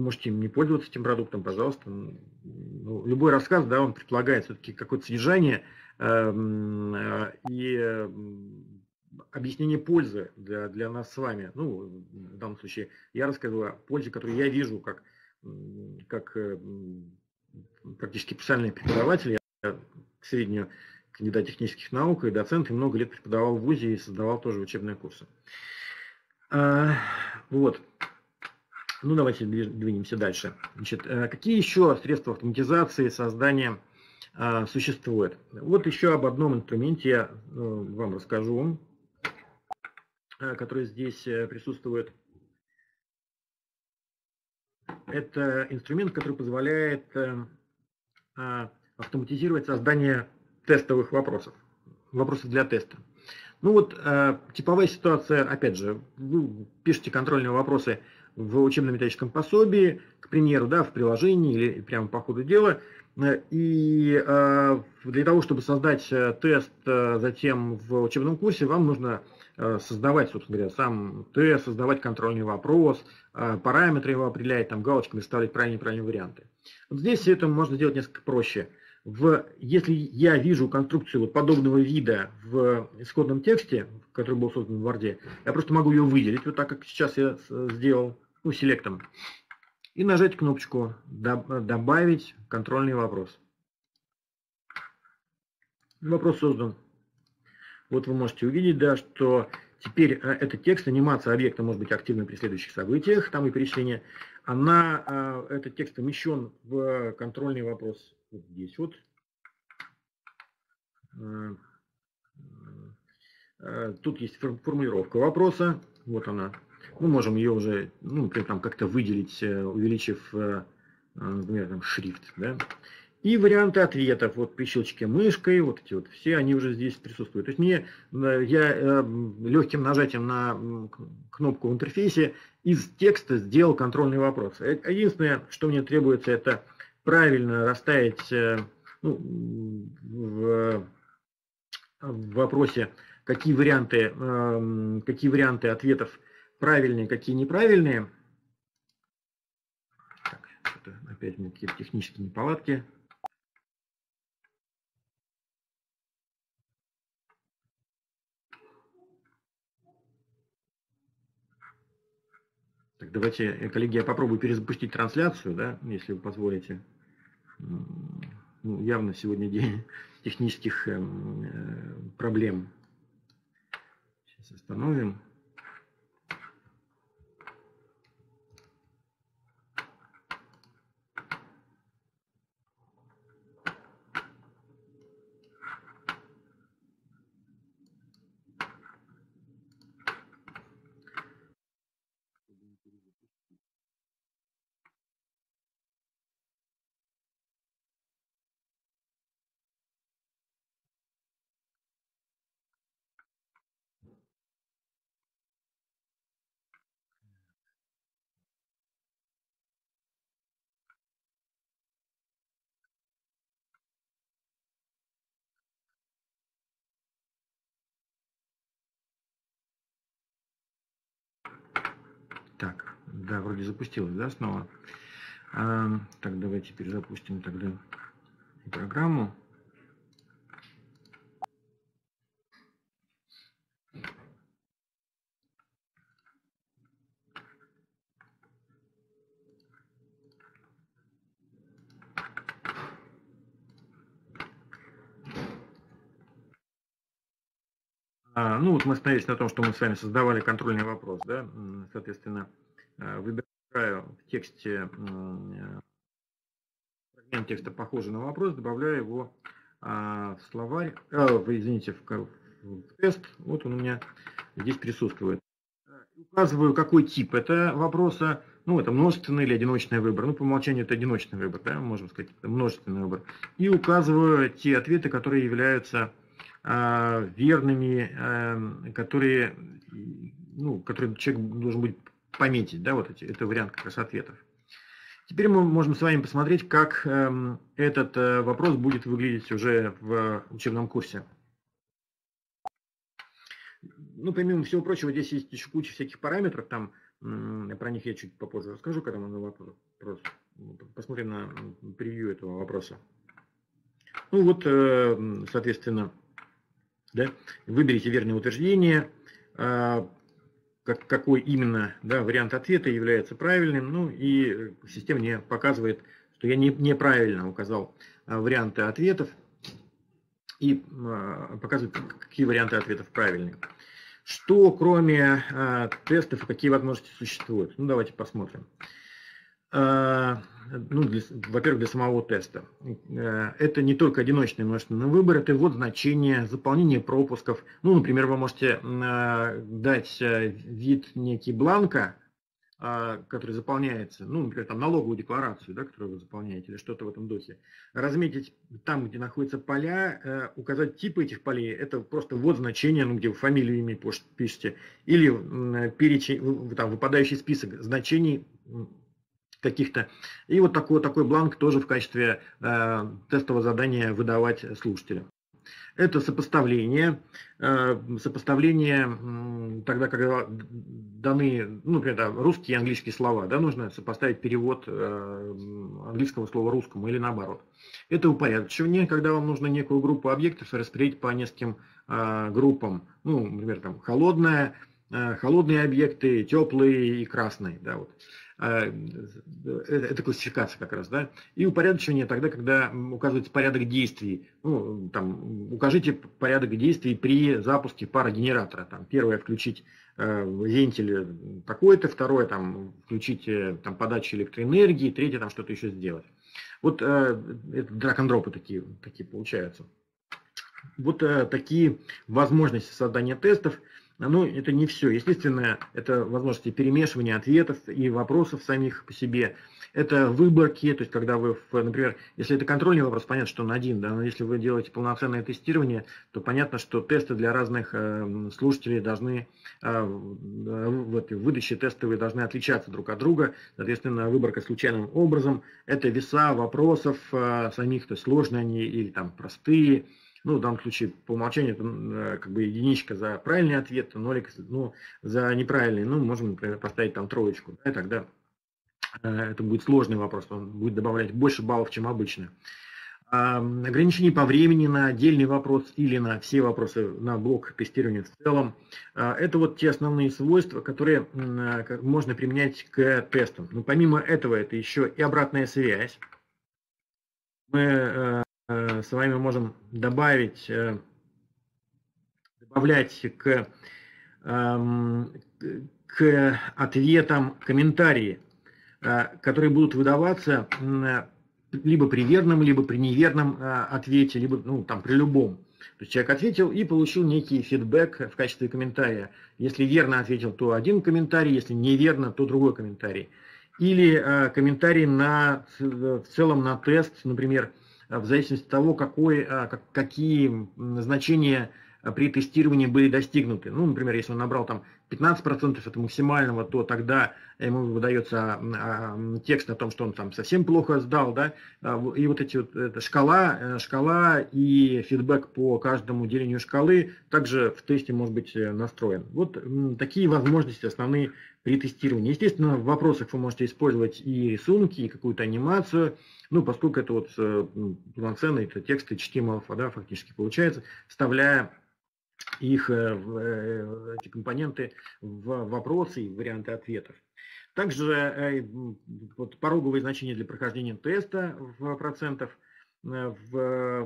можете им не пользоваться этим продуктом, пожалуйста. Ну, любой рассказ, да, он предполагает все-таки какое-то содержание э, э, и... объяснение пользы для, для нас с вами. Ну, в данном случае я рассказываю о пользе, которую я вижу как, как практически профессиональный преподаватель. Я к среднему кандидат технических наук и доцент, и много лет преподавал в вузе и создавал тоже учебные курсы. А, вот. Ну, давайте двинемся дальше. Значит, какие еще средства автоматизации создания а, существуют? Вот еще об одном инструменте я вам расскажу, которые здесь присутствуют. Это инструмент, который позволяет автоматизировать создание тестовых вопросов, вопросов для теста. Ну вот, типовая ситуация, опять же, вы пишете контрольные вопросы в учебно-методическом пособии, к примеру, да, в приложении или прямо по ходу дела. И для того, чтобы создать тест затем в учебном курсе, вам нужно создавать, собственно говоря, сам тест, создавать контрольный вопрос, параметры его определять, там галочками вставлять правильные правильные варианты. Вот здесь это можно сделать несколько проще. В, если я вижу конструкцию вот подобного вида в исходном тексте, который был создан в Word, я просто могу ее выделить, вот так, как сейчас я сделал, ну, селектом, и нажать кнопочку «Добавить контрольный вопрос». Вопрос создан. Вот вы можете увидеть, да, что теперь этот текст, анимация объекта может быть активна при следующих событиях, там и перечисление. Она, этот текст помещен в контрольный вопрос вот здесь вот. Тут есть формулировка вопроса, вот она. Мы можем ее уже, ну, например, как-то выделить, увеличив, например, там, шрифт, да? И варианты ответов, вот при щелчке мышкой, вот эти вот все, они уже здесь присутствуют. То есть мне, я легким нажатием на кнопку в интерфейсе из текста сделал контрольный вопрос. Единственное, что мне требуется, это правильно расставить ну, в, в вопросе, какие варианты, какие варианты ответов правильные, какие неправильные. Так, опять у меня какие-то технические неполадки. Так, давайте, коллеги, я попробую перезапустить трансляцию, да, если вы позволите. Ну, явно сегодня день технических проблем. Сейчас остановим. Так, да, вроде запустилось, да, снова. А, так, давайте перезапустим тогда программу. Ну вот мы остановились на том, что мы с вами создавали контрольный вопрос, да, соответственно, выбираю в тексте, фрагмент текста похожий на вопрос, добавляю его в словарь, э, извините, в, в тест, вот он у меня здесь присутствует. Указываю, какой тип это вопроса, ну это множественный или одиночный выбор, ну по умолчанию это одиночный выбор, да, можем сказать, это множественный выбор, и указываю те ответы, которые являются верными, которые, ну, которые человек должен будет пометить, да, вот эти, это вариант как раз ответов. Теперь мы можем с вами посмотреть, как этот вопрос будет выглядеть уже в учебном курсе. Ну, помимо всего прочего, здесь есть еще куча всяких параметров, там, про них я чуть попозже расскажу, когда мы на вопрос посмотрим на превью этого вопроса. Ну вот, соответственно, да, выберите верное утверждение, какой именно, да, вариант ответа является правильным. Ну и система мне показывает, что я не, неправильно указал варианты ответов и показывает, какие варианты ответов правильные. Что кроме тестов, какие возможности существуют? Ну давайте посмотрим. Ну, во-первых, для самого теста. Это не только одиночный множественный выбор, это вот значение, заполнение пропусков. Ну, например, вы можете дать вид некий бланка, который заполняется, ну, например, там налоговую декларацию, да, которую вы заполняете, или что-то в этом духе. Разметить там, где находятся поля, указать типы этих полей, это просто вот значение, ну, где вы фамилию, имя пишете, или перечень, там, выпадающий список значений каких-то. И вот такой, такой бланк тоже в качестве э, тестового задания выдавать слушателям. Это сопоставление. Э, сопоставление э, тогда, когда даны, ну, например, да, русские и английские слова, да, нужно сопоставить перевод э, английского слова русскому или наоборот. Это упорядочивание, когда вам нужно некую группу объектов распределить по нескольким э, группам. Ну, например, там холодная, э, холодные объекты, теплые и красные. Да, вот. Это классификация как раз, да, и упорядочивание тогда, когда указывается порядок действий, ну, там, укажите порядок действий при запуске парогенератора, там, первое включить э, вентиль такой-то, второе там, включить э, там, подачу электроэнергии, третье там что-то еще сделать. Вот э, это драг-н-дропы такие, такие получаются. Вот э, такие возможности создания тестов. Но это не все. Естественно, это возможности перемешивания ответов и вопросов самих по себе. Это выборки, то есть когда вы, например, если это контрольный вопрос, понятно, что он один, да, но если вы делаете полноценное тестирование, то понятно, что тесты для разных э, слушателей должны, э, вот, выдачи тестовые должны отличаться друг от друга, соответственно, выборка случайным образом. Это веса вопросов э, самих, то есть сложные они или там простые. Ну, в данном случае по умолчанию это как бы единичка за правильный ответ, нолик ну, за неправильный. Ну, можем, например, поставить там троечку. Да, и тогда это будет сложный вопрос, он будет добавлять больше баллов, чем обычно. Ограничение по времени на отдельный вопрос или на все вопросы, на блок тестирования в целом. Это вот те основные свойства, которые можно применять к тестам. Но помимо этого, это еще и обратная связь. Мы с вами можем добавить, добавлять к, к ответам комментарии, которые будут выдаваться либо при верном, либо при неверном ответе, либо ну, там, при любом. То есть человек ответил и получил некий фидбэк в качестве комментария. Если верно ответил, то один комментарий, если неверно, то другой комментарий. Или комментарий на, в целом на тест, например, в зависимости от того, какой, какие значения при тестировании были достигнуты. Ну, например, если он набрал там пятнадцать процентов от максимального, то тогда ему выдается текст о том, что он там совсем плохо сдал, да, и вот эти вот это шкала, шкала и фидбэк по каждому делению шкалы также в тесте может быть настроен. Вот такие возможности основные при тестировании. Естественно, в вопросах вы можете использовать и рисунки, и какую-то анимацию, ну, поскольку это вот полноценные тексты эйч ти эм эл, да, фактически получается, вставляя их, эти компоненты, в вопросы и варианты ответов. Также вот, пороговые значения для прохождения теста в процентах, в,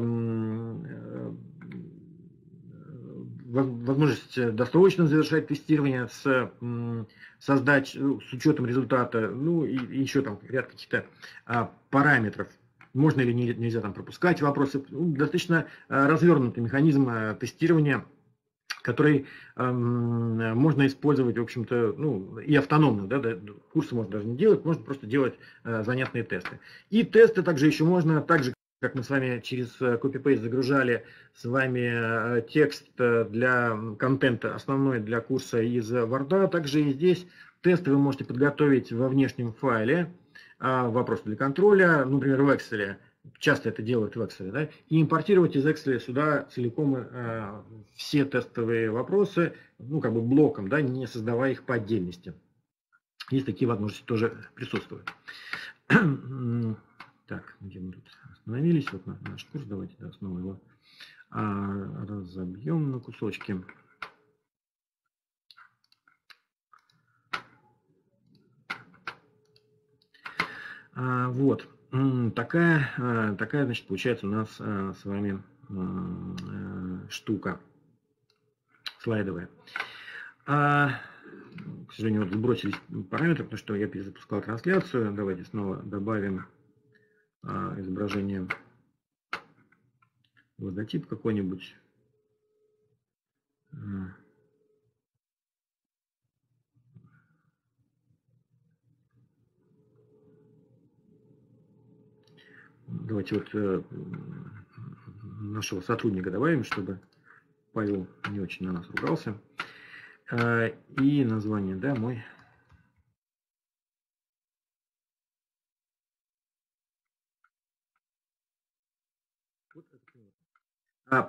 возможность досрочно завершать тестирование с, создать, с учетом результата, ну и, и еще там ряд каких-то а, параметров. Можно или не, нельзя там пропускать вопросы. Достаточно а, развернутый механизм а, тестирования, который э, можно использовать, в общем-то, ну, и автономно, да, да, курсы можно даже не делать, можно просто делать э, занятные тесты. И тесты также еще можно, так же, как мы с вами через копипейст загружали с вами текст для контента, основной для курса из Word, также и здесь тесты вы можете подготовить во внешнем файле, э, вопросы для контроля, например, в Excel. Часто это делают в Excel, да, и импортировать из Excel сюда целиком э, все тестовые вопросы, ну, как бы блоком, да, не создавая их по отдельности. Есть такие возможности, тоже присутствуют. Так, где мы тут остановились? Вот наш курс, давайте да, снова его а, разобьем на кусочки. А, вот. Такая, такая, значит, получается у нас с вами штука слайдовая. К сожалению, вот сбросились параметры, потому что я перезапускал трансляцию. Давайте снова добавим изображение, логотип какой-нибудь. Давайте вот э, нашего сотрудника добавим, чтобы Павел не очень на нас ругался. Э, и название, да, мой.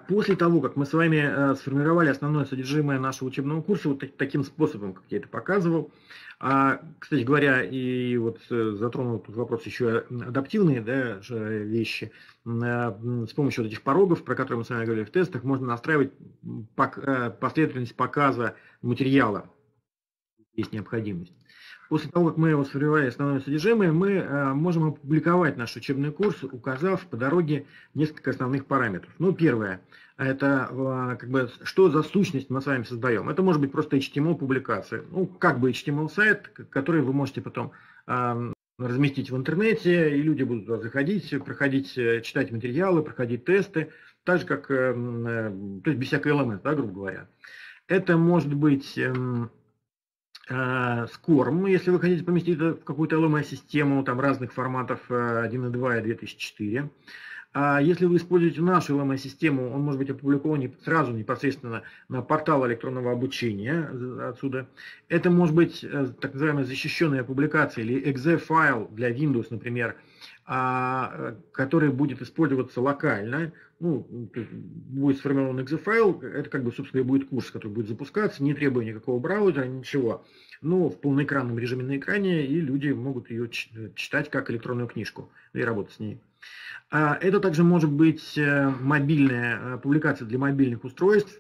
После того, как мы с вами сформировали основное содержимое нашего учебного курса, вот таким способом, как я это показывал, кстати говоря, и вот затронул тут вопрос еще адаптивные, да, вещи, с помощью вот этих порогов, про которые мы с вами говорили в тестах, можно настраивать последовательность показа материала, есть необходимость. После того, как мы его сформировали основное содержимое, мы можем опубликовать наш учебный курс, указав по дороге несколько основных параметров. Ну, первое, это как бы что за сущность мы с вами создаем. Это может быть просто эйч ти эм эл-публикация, ну, как бы эйч ти эм эл-сайт, который вы можете потом разместить в интернете, и люди будут туда заходить, проходить, читать материалы, проходить тесты, так же, как, то есть без всякой эл эм эс, да, грубо говоря. Это может быть скорм, если вы хотите поместить это в какую-то эл эм эс-систему там разных форматов один и два и две тысячи четыре. А если вы используете нашу эл эм эс-систему, он может быть опубликован сразу непосредственно на портал электронного обучения отсюда. Это может быть так называемая защищенная публикация или экзе-файл для Windows, например, который будет использоваться локально. Ну, будет сформирован экзе-файл, это как бы, собственно, и будет курс, который будет запускаться, не требуя никакого браузера, ничего. Но в полноэкранном режиме на экране, и люди могут ее читать как электронную книжку и работать с ней. Это также может быть мобильная публикация для мобильных устройств,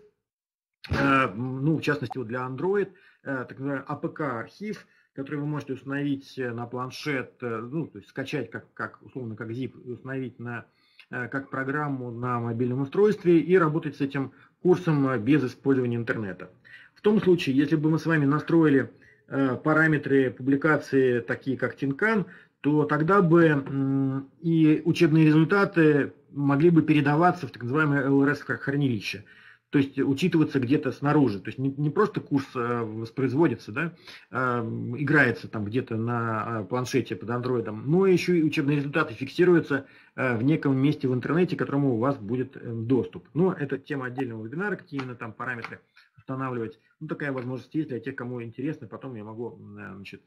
ну, в частности для Android, так называемый эй пи кей-архив, который вы можете установить на планшет, ну, то есть скачать как, как, условно как зип, установить на, как программу на мобильном устройстве и работать с этим курсом без использования интернета. В том случае, если бы мы с вами настроили параметры публикации, такие как Tin Can, то тогда бы и учебные результаты могли бы передаваться в так называемое эл эр эс-хранилище, то есть учитываться где-то снаружи. То есть не, не просто курс воспроизводится, да, играется там где-то на планшете под андроидом, но еще и учебные результаты фиксируются в неком месте в интернете, к которому у вас будет доступ. Но это тема отдельного вебинара, какие именно там параметры устанавливать. Ну, такая возможность есть для тех, кому интересно. Потом я могу, значит,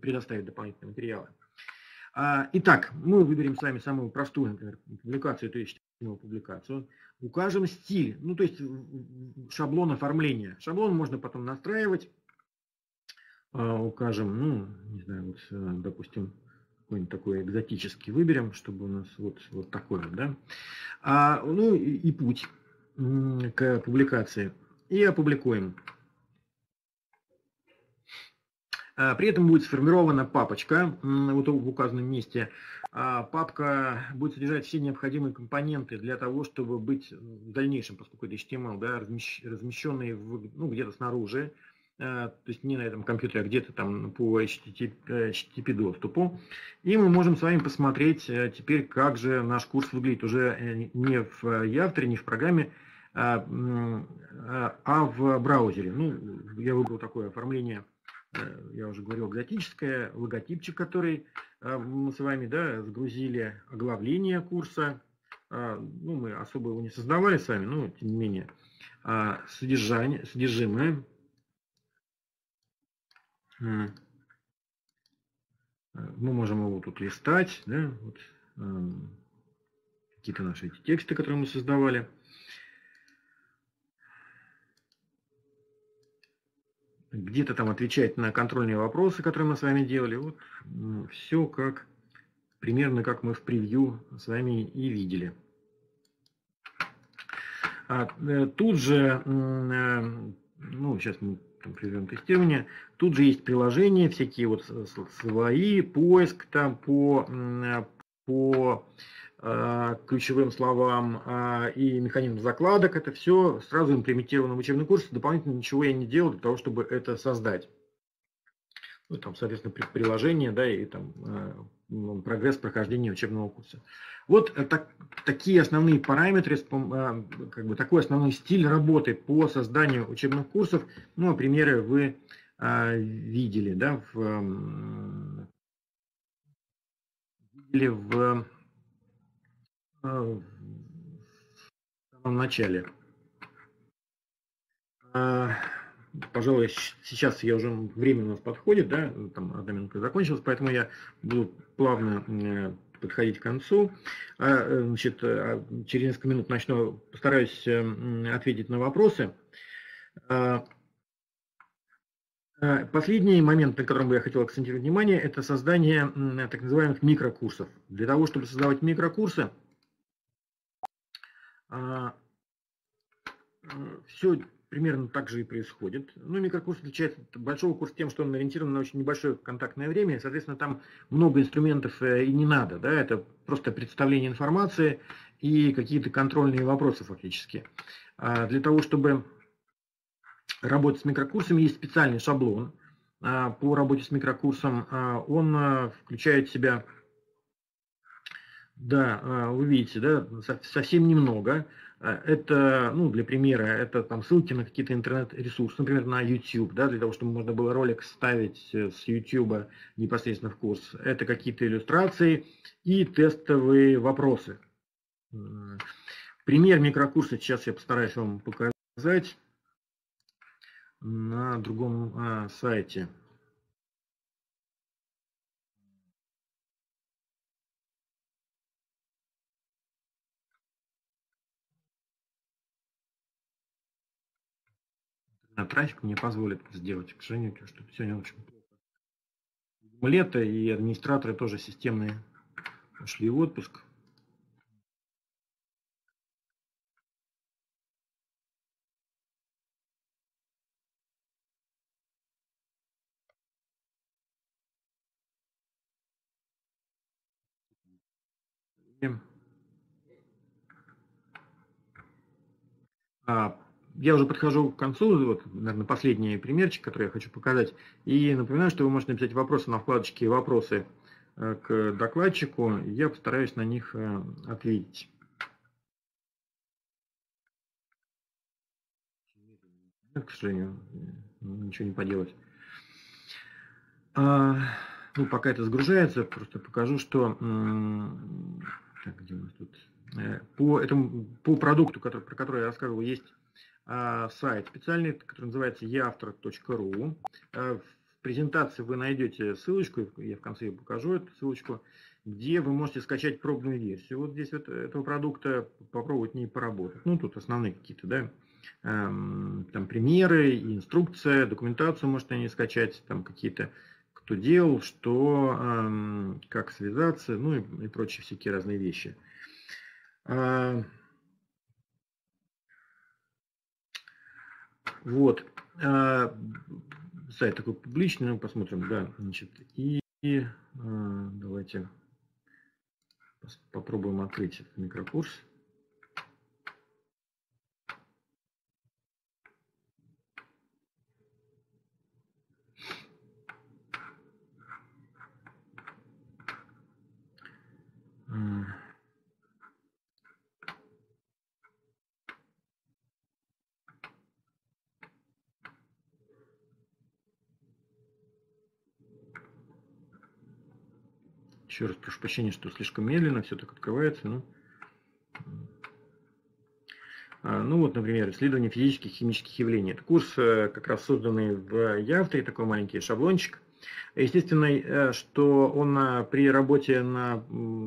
предоставить дополнительные материалы. Итак, мы выберем с вами самую простую, например, публикацию, то есть публикацию. Укажем стиль, ну то есть шаблон оформления. Шаблон можно потом настраивать. Укажем, ну, не знаю, вот, допустим, какой-нибудь такой экзотический выберем, чтобы у нас вот, вот такой вот, да. А, ну и, и путь к публикации. И опубликуем. При этом будет сформирована папочка вот в указанном месте. Папка будет содержать все необходимые компоненты для того, чтобы быть в дальнейшем, поскольку это эйч ти эм эл, да, размещенные ну, где-то снаружи, то есть не на этом компьютере, а где-то там по эйч ти ти пи доступу. И мы можем с вами посмотреть теперь, как же наш курс выглядит уже не в eAuthor, не в программе, а в браузере. Ну, я выбрал такое оформление, я уже говорил, готическое, логотипчик, который мы с вами, да, загрузили, оглавление курса. Ну, мы особо его не создавали с вами, но тем не менее. Содержание, содержимое. Мы можем его тут листать, да, вот, какие-то наши эти тексты, которые мы создавали. Где-то там отвечать на контрольные вопросы, которые мы с вами делали. Вот все как примерно как мы в превью с вами и видели. А, тут же, ну, сейчас мы приведем тестирование, тут же есть приложения, всякие вот свои, поиск там по, по а, ключевым словам а, и механизм закладок. Это все сразу имплементировано в учебный курс. Дополнительно ничего я не делал для того, чтобы это создать. Ну, там, соответственно, приложение, да, и там а, прогресс прохождения учебного курса. Вот так, такие основные параметры, как бы такой основной стиль работы по созданию учебных курсов. Ну, а примеры вы а, видели, да, в или в, в самом начале. Пожалуй, сейчас я уже время у нас подходит, да, там одна минутка закончилась, поэтому я буду плавно подходить к концу. Значит, через несколько минут начну, постараюсь ответить на вопросы. Последний момент, на котором я хотел акцентировать внимание, это создание так называемых микрокурсов. Для того, чтобы создавать микрокурсы, все примерно так же и происходит. Ну, микрокурс отличается от большого курса тем, что он ориентирован на очень небольшое контактное время, и, соответственно, там много инструментов и не надо. Да? Это просто представление информации и какие-то контрольные вопросы фактически. Для того, чтобы работать с микрокурсами, есть специальный шаблон по работе с микрокурсом. Он включает в себя, да, вы видите, да, совсем немного. Это, ну, для примера, это там ссылки на какие-то интернет-ресурсы, например, на YouTube, да, для того, чтобы можно было ролик ставить с YouTube непосредственно в курс. Это какие-то иллюстрации и тестовые вопросы. Пример микрокурса сейчас я постараюсь вам показать на другом а, сайте. Трафик мне позволит сделать, к сожалению, что сегодня очень плохо. Лето, и администраторы тоже системные ушли в отпуск. А, Я уже подхожу к концу, вот, наверное, последний примерчик, который я хочу показать. И напоминаю, что вы можете написать вопросы на вкладочке «Вопросы» к докладчику. Я постараюсь на них ответить. К сожалению, ничего не поделать. А, ну, пока это загружается, просто покажу, что... Так, где у нас тут? По, этому, по продукту, который, про который я рассказывал, есть... сайт специальный, который называется и автор точка ру. В презентации вы найдете ссылочку, я в конце ее покажу, эту ссылочку, где вы можете скачать пробную версию. Вот здесь вот этого продукта, попробовать не поработать. Ну, тут основные какие-то, да, там примеры, инструкция, документацию можете они скачать, там какие-то, кто делал, что, как связаться, ну и, и прочие всякие разные вещи. Вот, сайт такой публичный, посмотрим, да, значит, и давайте попробуем открыть этот микрокурс. Еще раз прошу прощения, что слишком медленно все так открывается. Ну, ну вот, например, исследование физических и химических явлений. Это курс, как раз созданный в eAuthor, такой маленький шаблончик. Естественно, что он при работе на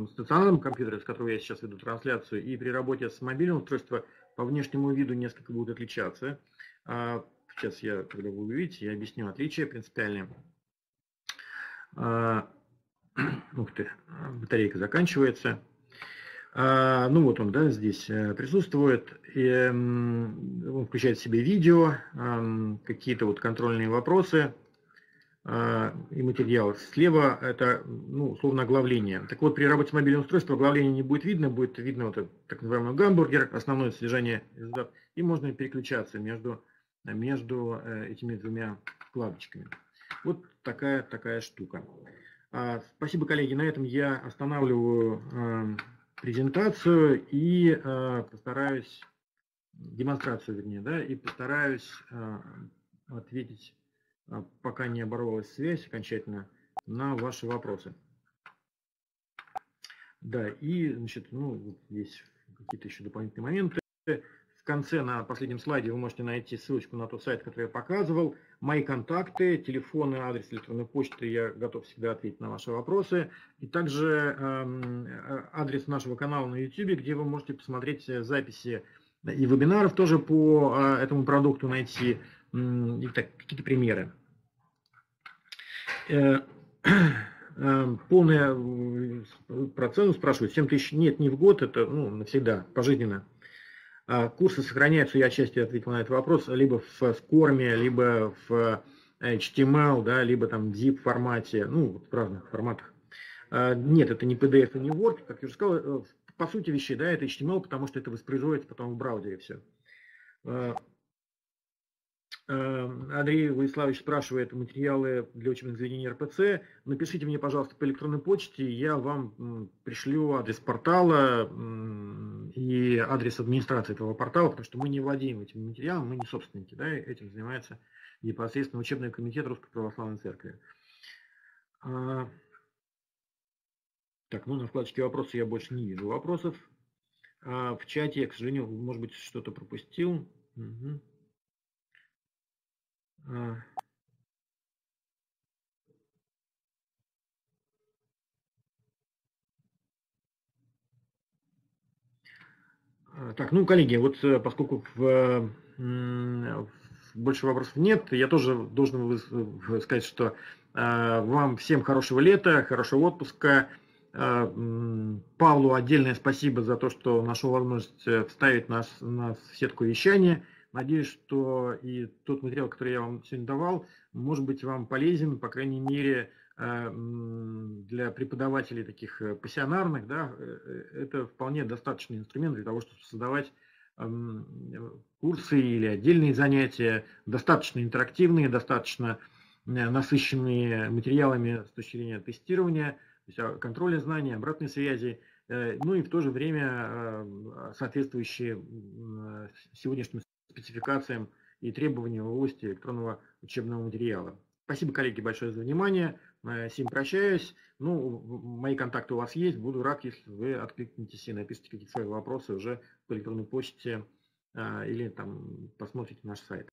стационарном компьютере, с которого я сейчас веду трансляцию, и при работе с мобильным устройством по внешнему виду несколько будут отличаться. Сейчас я, когда вы увидите, я объясню отличия принципиальные. Ух ты, батарейка заканчивается. А, ну вот он, да, здесь присутствует. И, он включает в себе видео, какие-то вот контрольные вопросы и материалы. Слева это, ну, условно, оглавление. Так вот, при работе с мобильным устройством оглавление не будет видно, будет видно вот этот, так называемый гамбургер, основное содержание результатов, и можно переключаться между, между этими двумя вкладочками. Вот такая, такая штука. Спасибо, коллеги. На этом я останавливаю э, презентацию и э, постараюсь, демонстрацию вернее, да, и постараюсь э, ответить, пока не оборвалась связь окончательно, на ваши вопросы. Да, и, значит, ну, здесь какие-то еще дополнительные моменты. В конце, на последнем слайде, вы можете найти ссылочку на тот сайт, который я показывал. Мои контакты, телефоны, адрес электронной почты, я готов всегда ответить на ваши вопросы. И также э, адрес нашего канала на YouTube, где вы можете посмотреть записи и вебинаров тоже по э, этому продукту, найти э, какие-то примеры. Э, э, полный процент спрашивают, семь тысяч нет, не в год, это, ну, навсегда, пожизненно. Курсы сохраняются, я отчасти ответил на этот вопрос, либо в скорм, либо в эйч ти эм эл, да, либо там зип формате, ну, в разных форматах. Нет, это не пи ди эф и не Word, как я уже сказал, по сути вещей, да, это эйч ти эм эл, потому что это воспроизводится потом в браузере все. Андрей Владиславович спрашивает, материалы для учебных заведений эр пэ цэ. Напишите мне, пожалуйста, по электронной почте, я вам пришлю адрес портала и адрес администрации этого портала, потому что мы не владеем этим материалом, мы не собственники, да, этим занимается непосредственно учебный комитет Русской Православной Церкви. Так, ну на вкладочке «Вопросы» я больше не вижу вопросов. В чате я, к сожалению, может быть, что-то пропустил. Угу. Так, ну, коллеги, вот поскольку в, в, больше вопросов нет, я тоже должен сказать, что э, вам всем хорошего лета, хорошего отпуска. Э, Павлу отдельное спасибо за то, что нашел возможность вставить нас, нас в сетку вещания. Надеюсь, что и тот материал, который я вам сегодня давал, может быть вам полезен, по крайней мере, для преподавателей таких пассионарных, да, это вполне достаточный инструмент для того, чтобы создавать курсы или отдельные занятия, достаточно интерактивные, достаточно насыщенные материалами с точки зрения тестирования, то есть контроля знаний, обратной связи, ну и в то же время соответствующие сегодняшним спецификациям и требованиям в области электронного учебного материала. Спасибо, коллеги, большое за внимание. Всем прощаюсь. Ну, мои контакты у вас есть. Буду рад, если вы откликнетесь и напишите какие-то свои вопросы уже по электронной почте или там посмотрите наш сайт.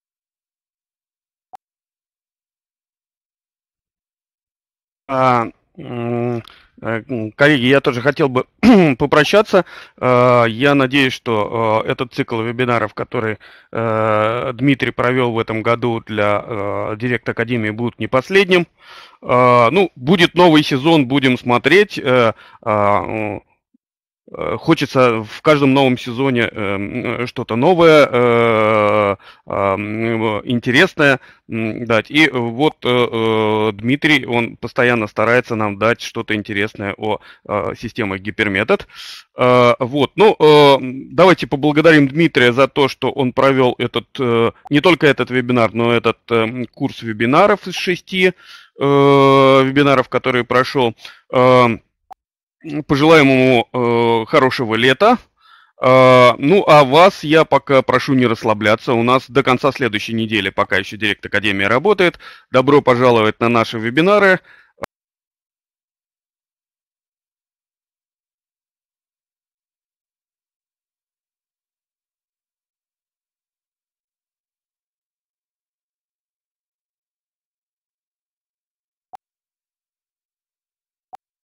А... Коллеги, я тоже хотел бы попрощаться. Я надеюсь, что этот цикл вебинаров, который Дмитрий провел в этом году для Директ Академии, будет не последним. Ну, будет новый сезон, будем смотреть. Хочется в каждом новом сезоне что-то новое, интересное дать. И вот Дмитрий, он постоянно старается нам дать что-то интересное о системах Гиперметод. Вот, ну, давайте поблагодарим Дмитрия за то, что он провел этот, не только этот вебинар, но этот курс вебинаров из шести вебинаров, который прошел. Пожелаем ему э, хорошего лета. Э, ну, а вас я пока прошу не расслабляться. У нас до конца следующей недели пока еще Директ Академия работает. Добро пожаловать на наши вебинары.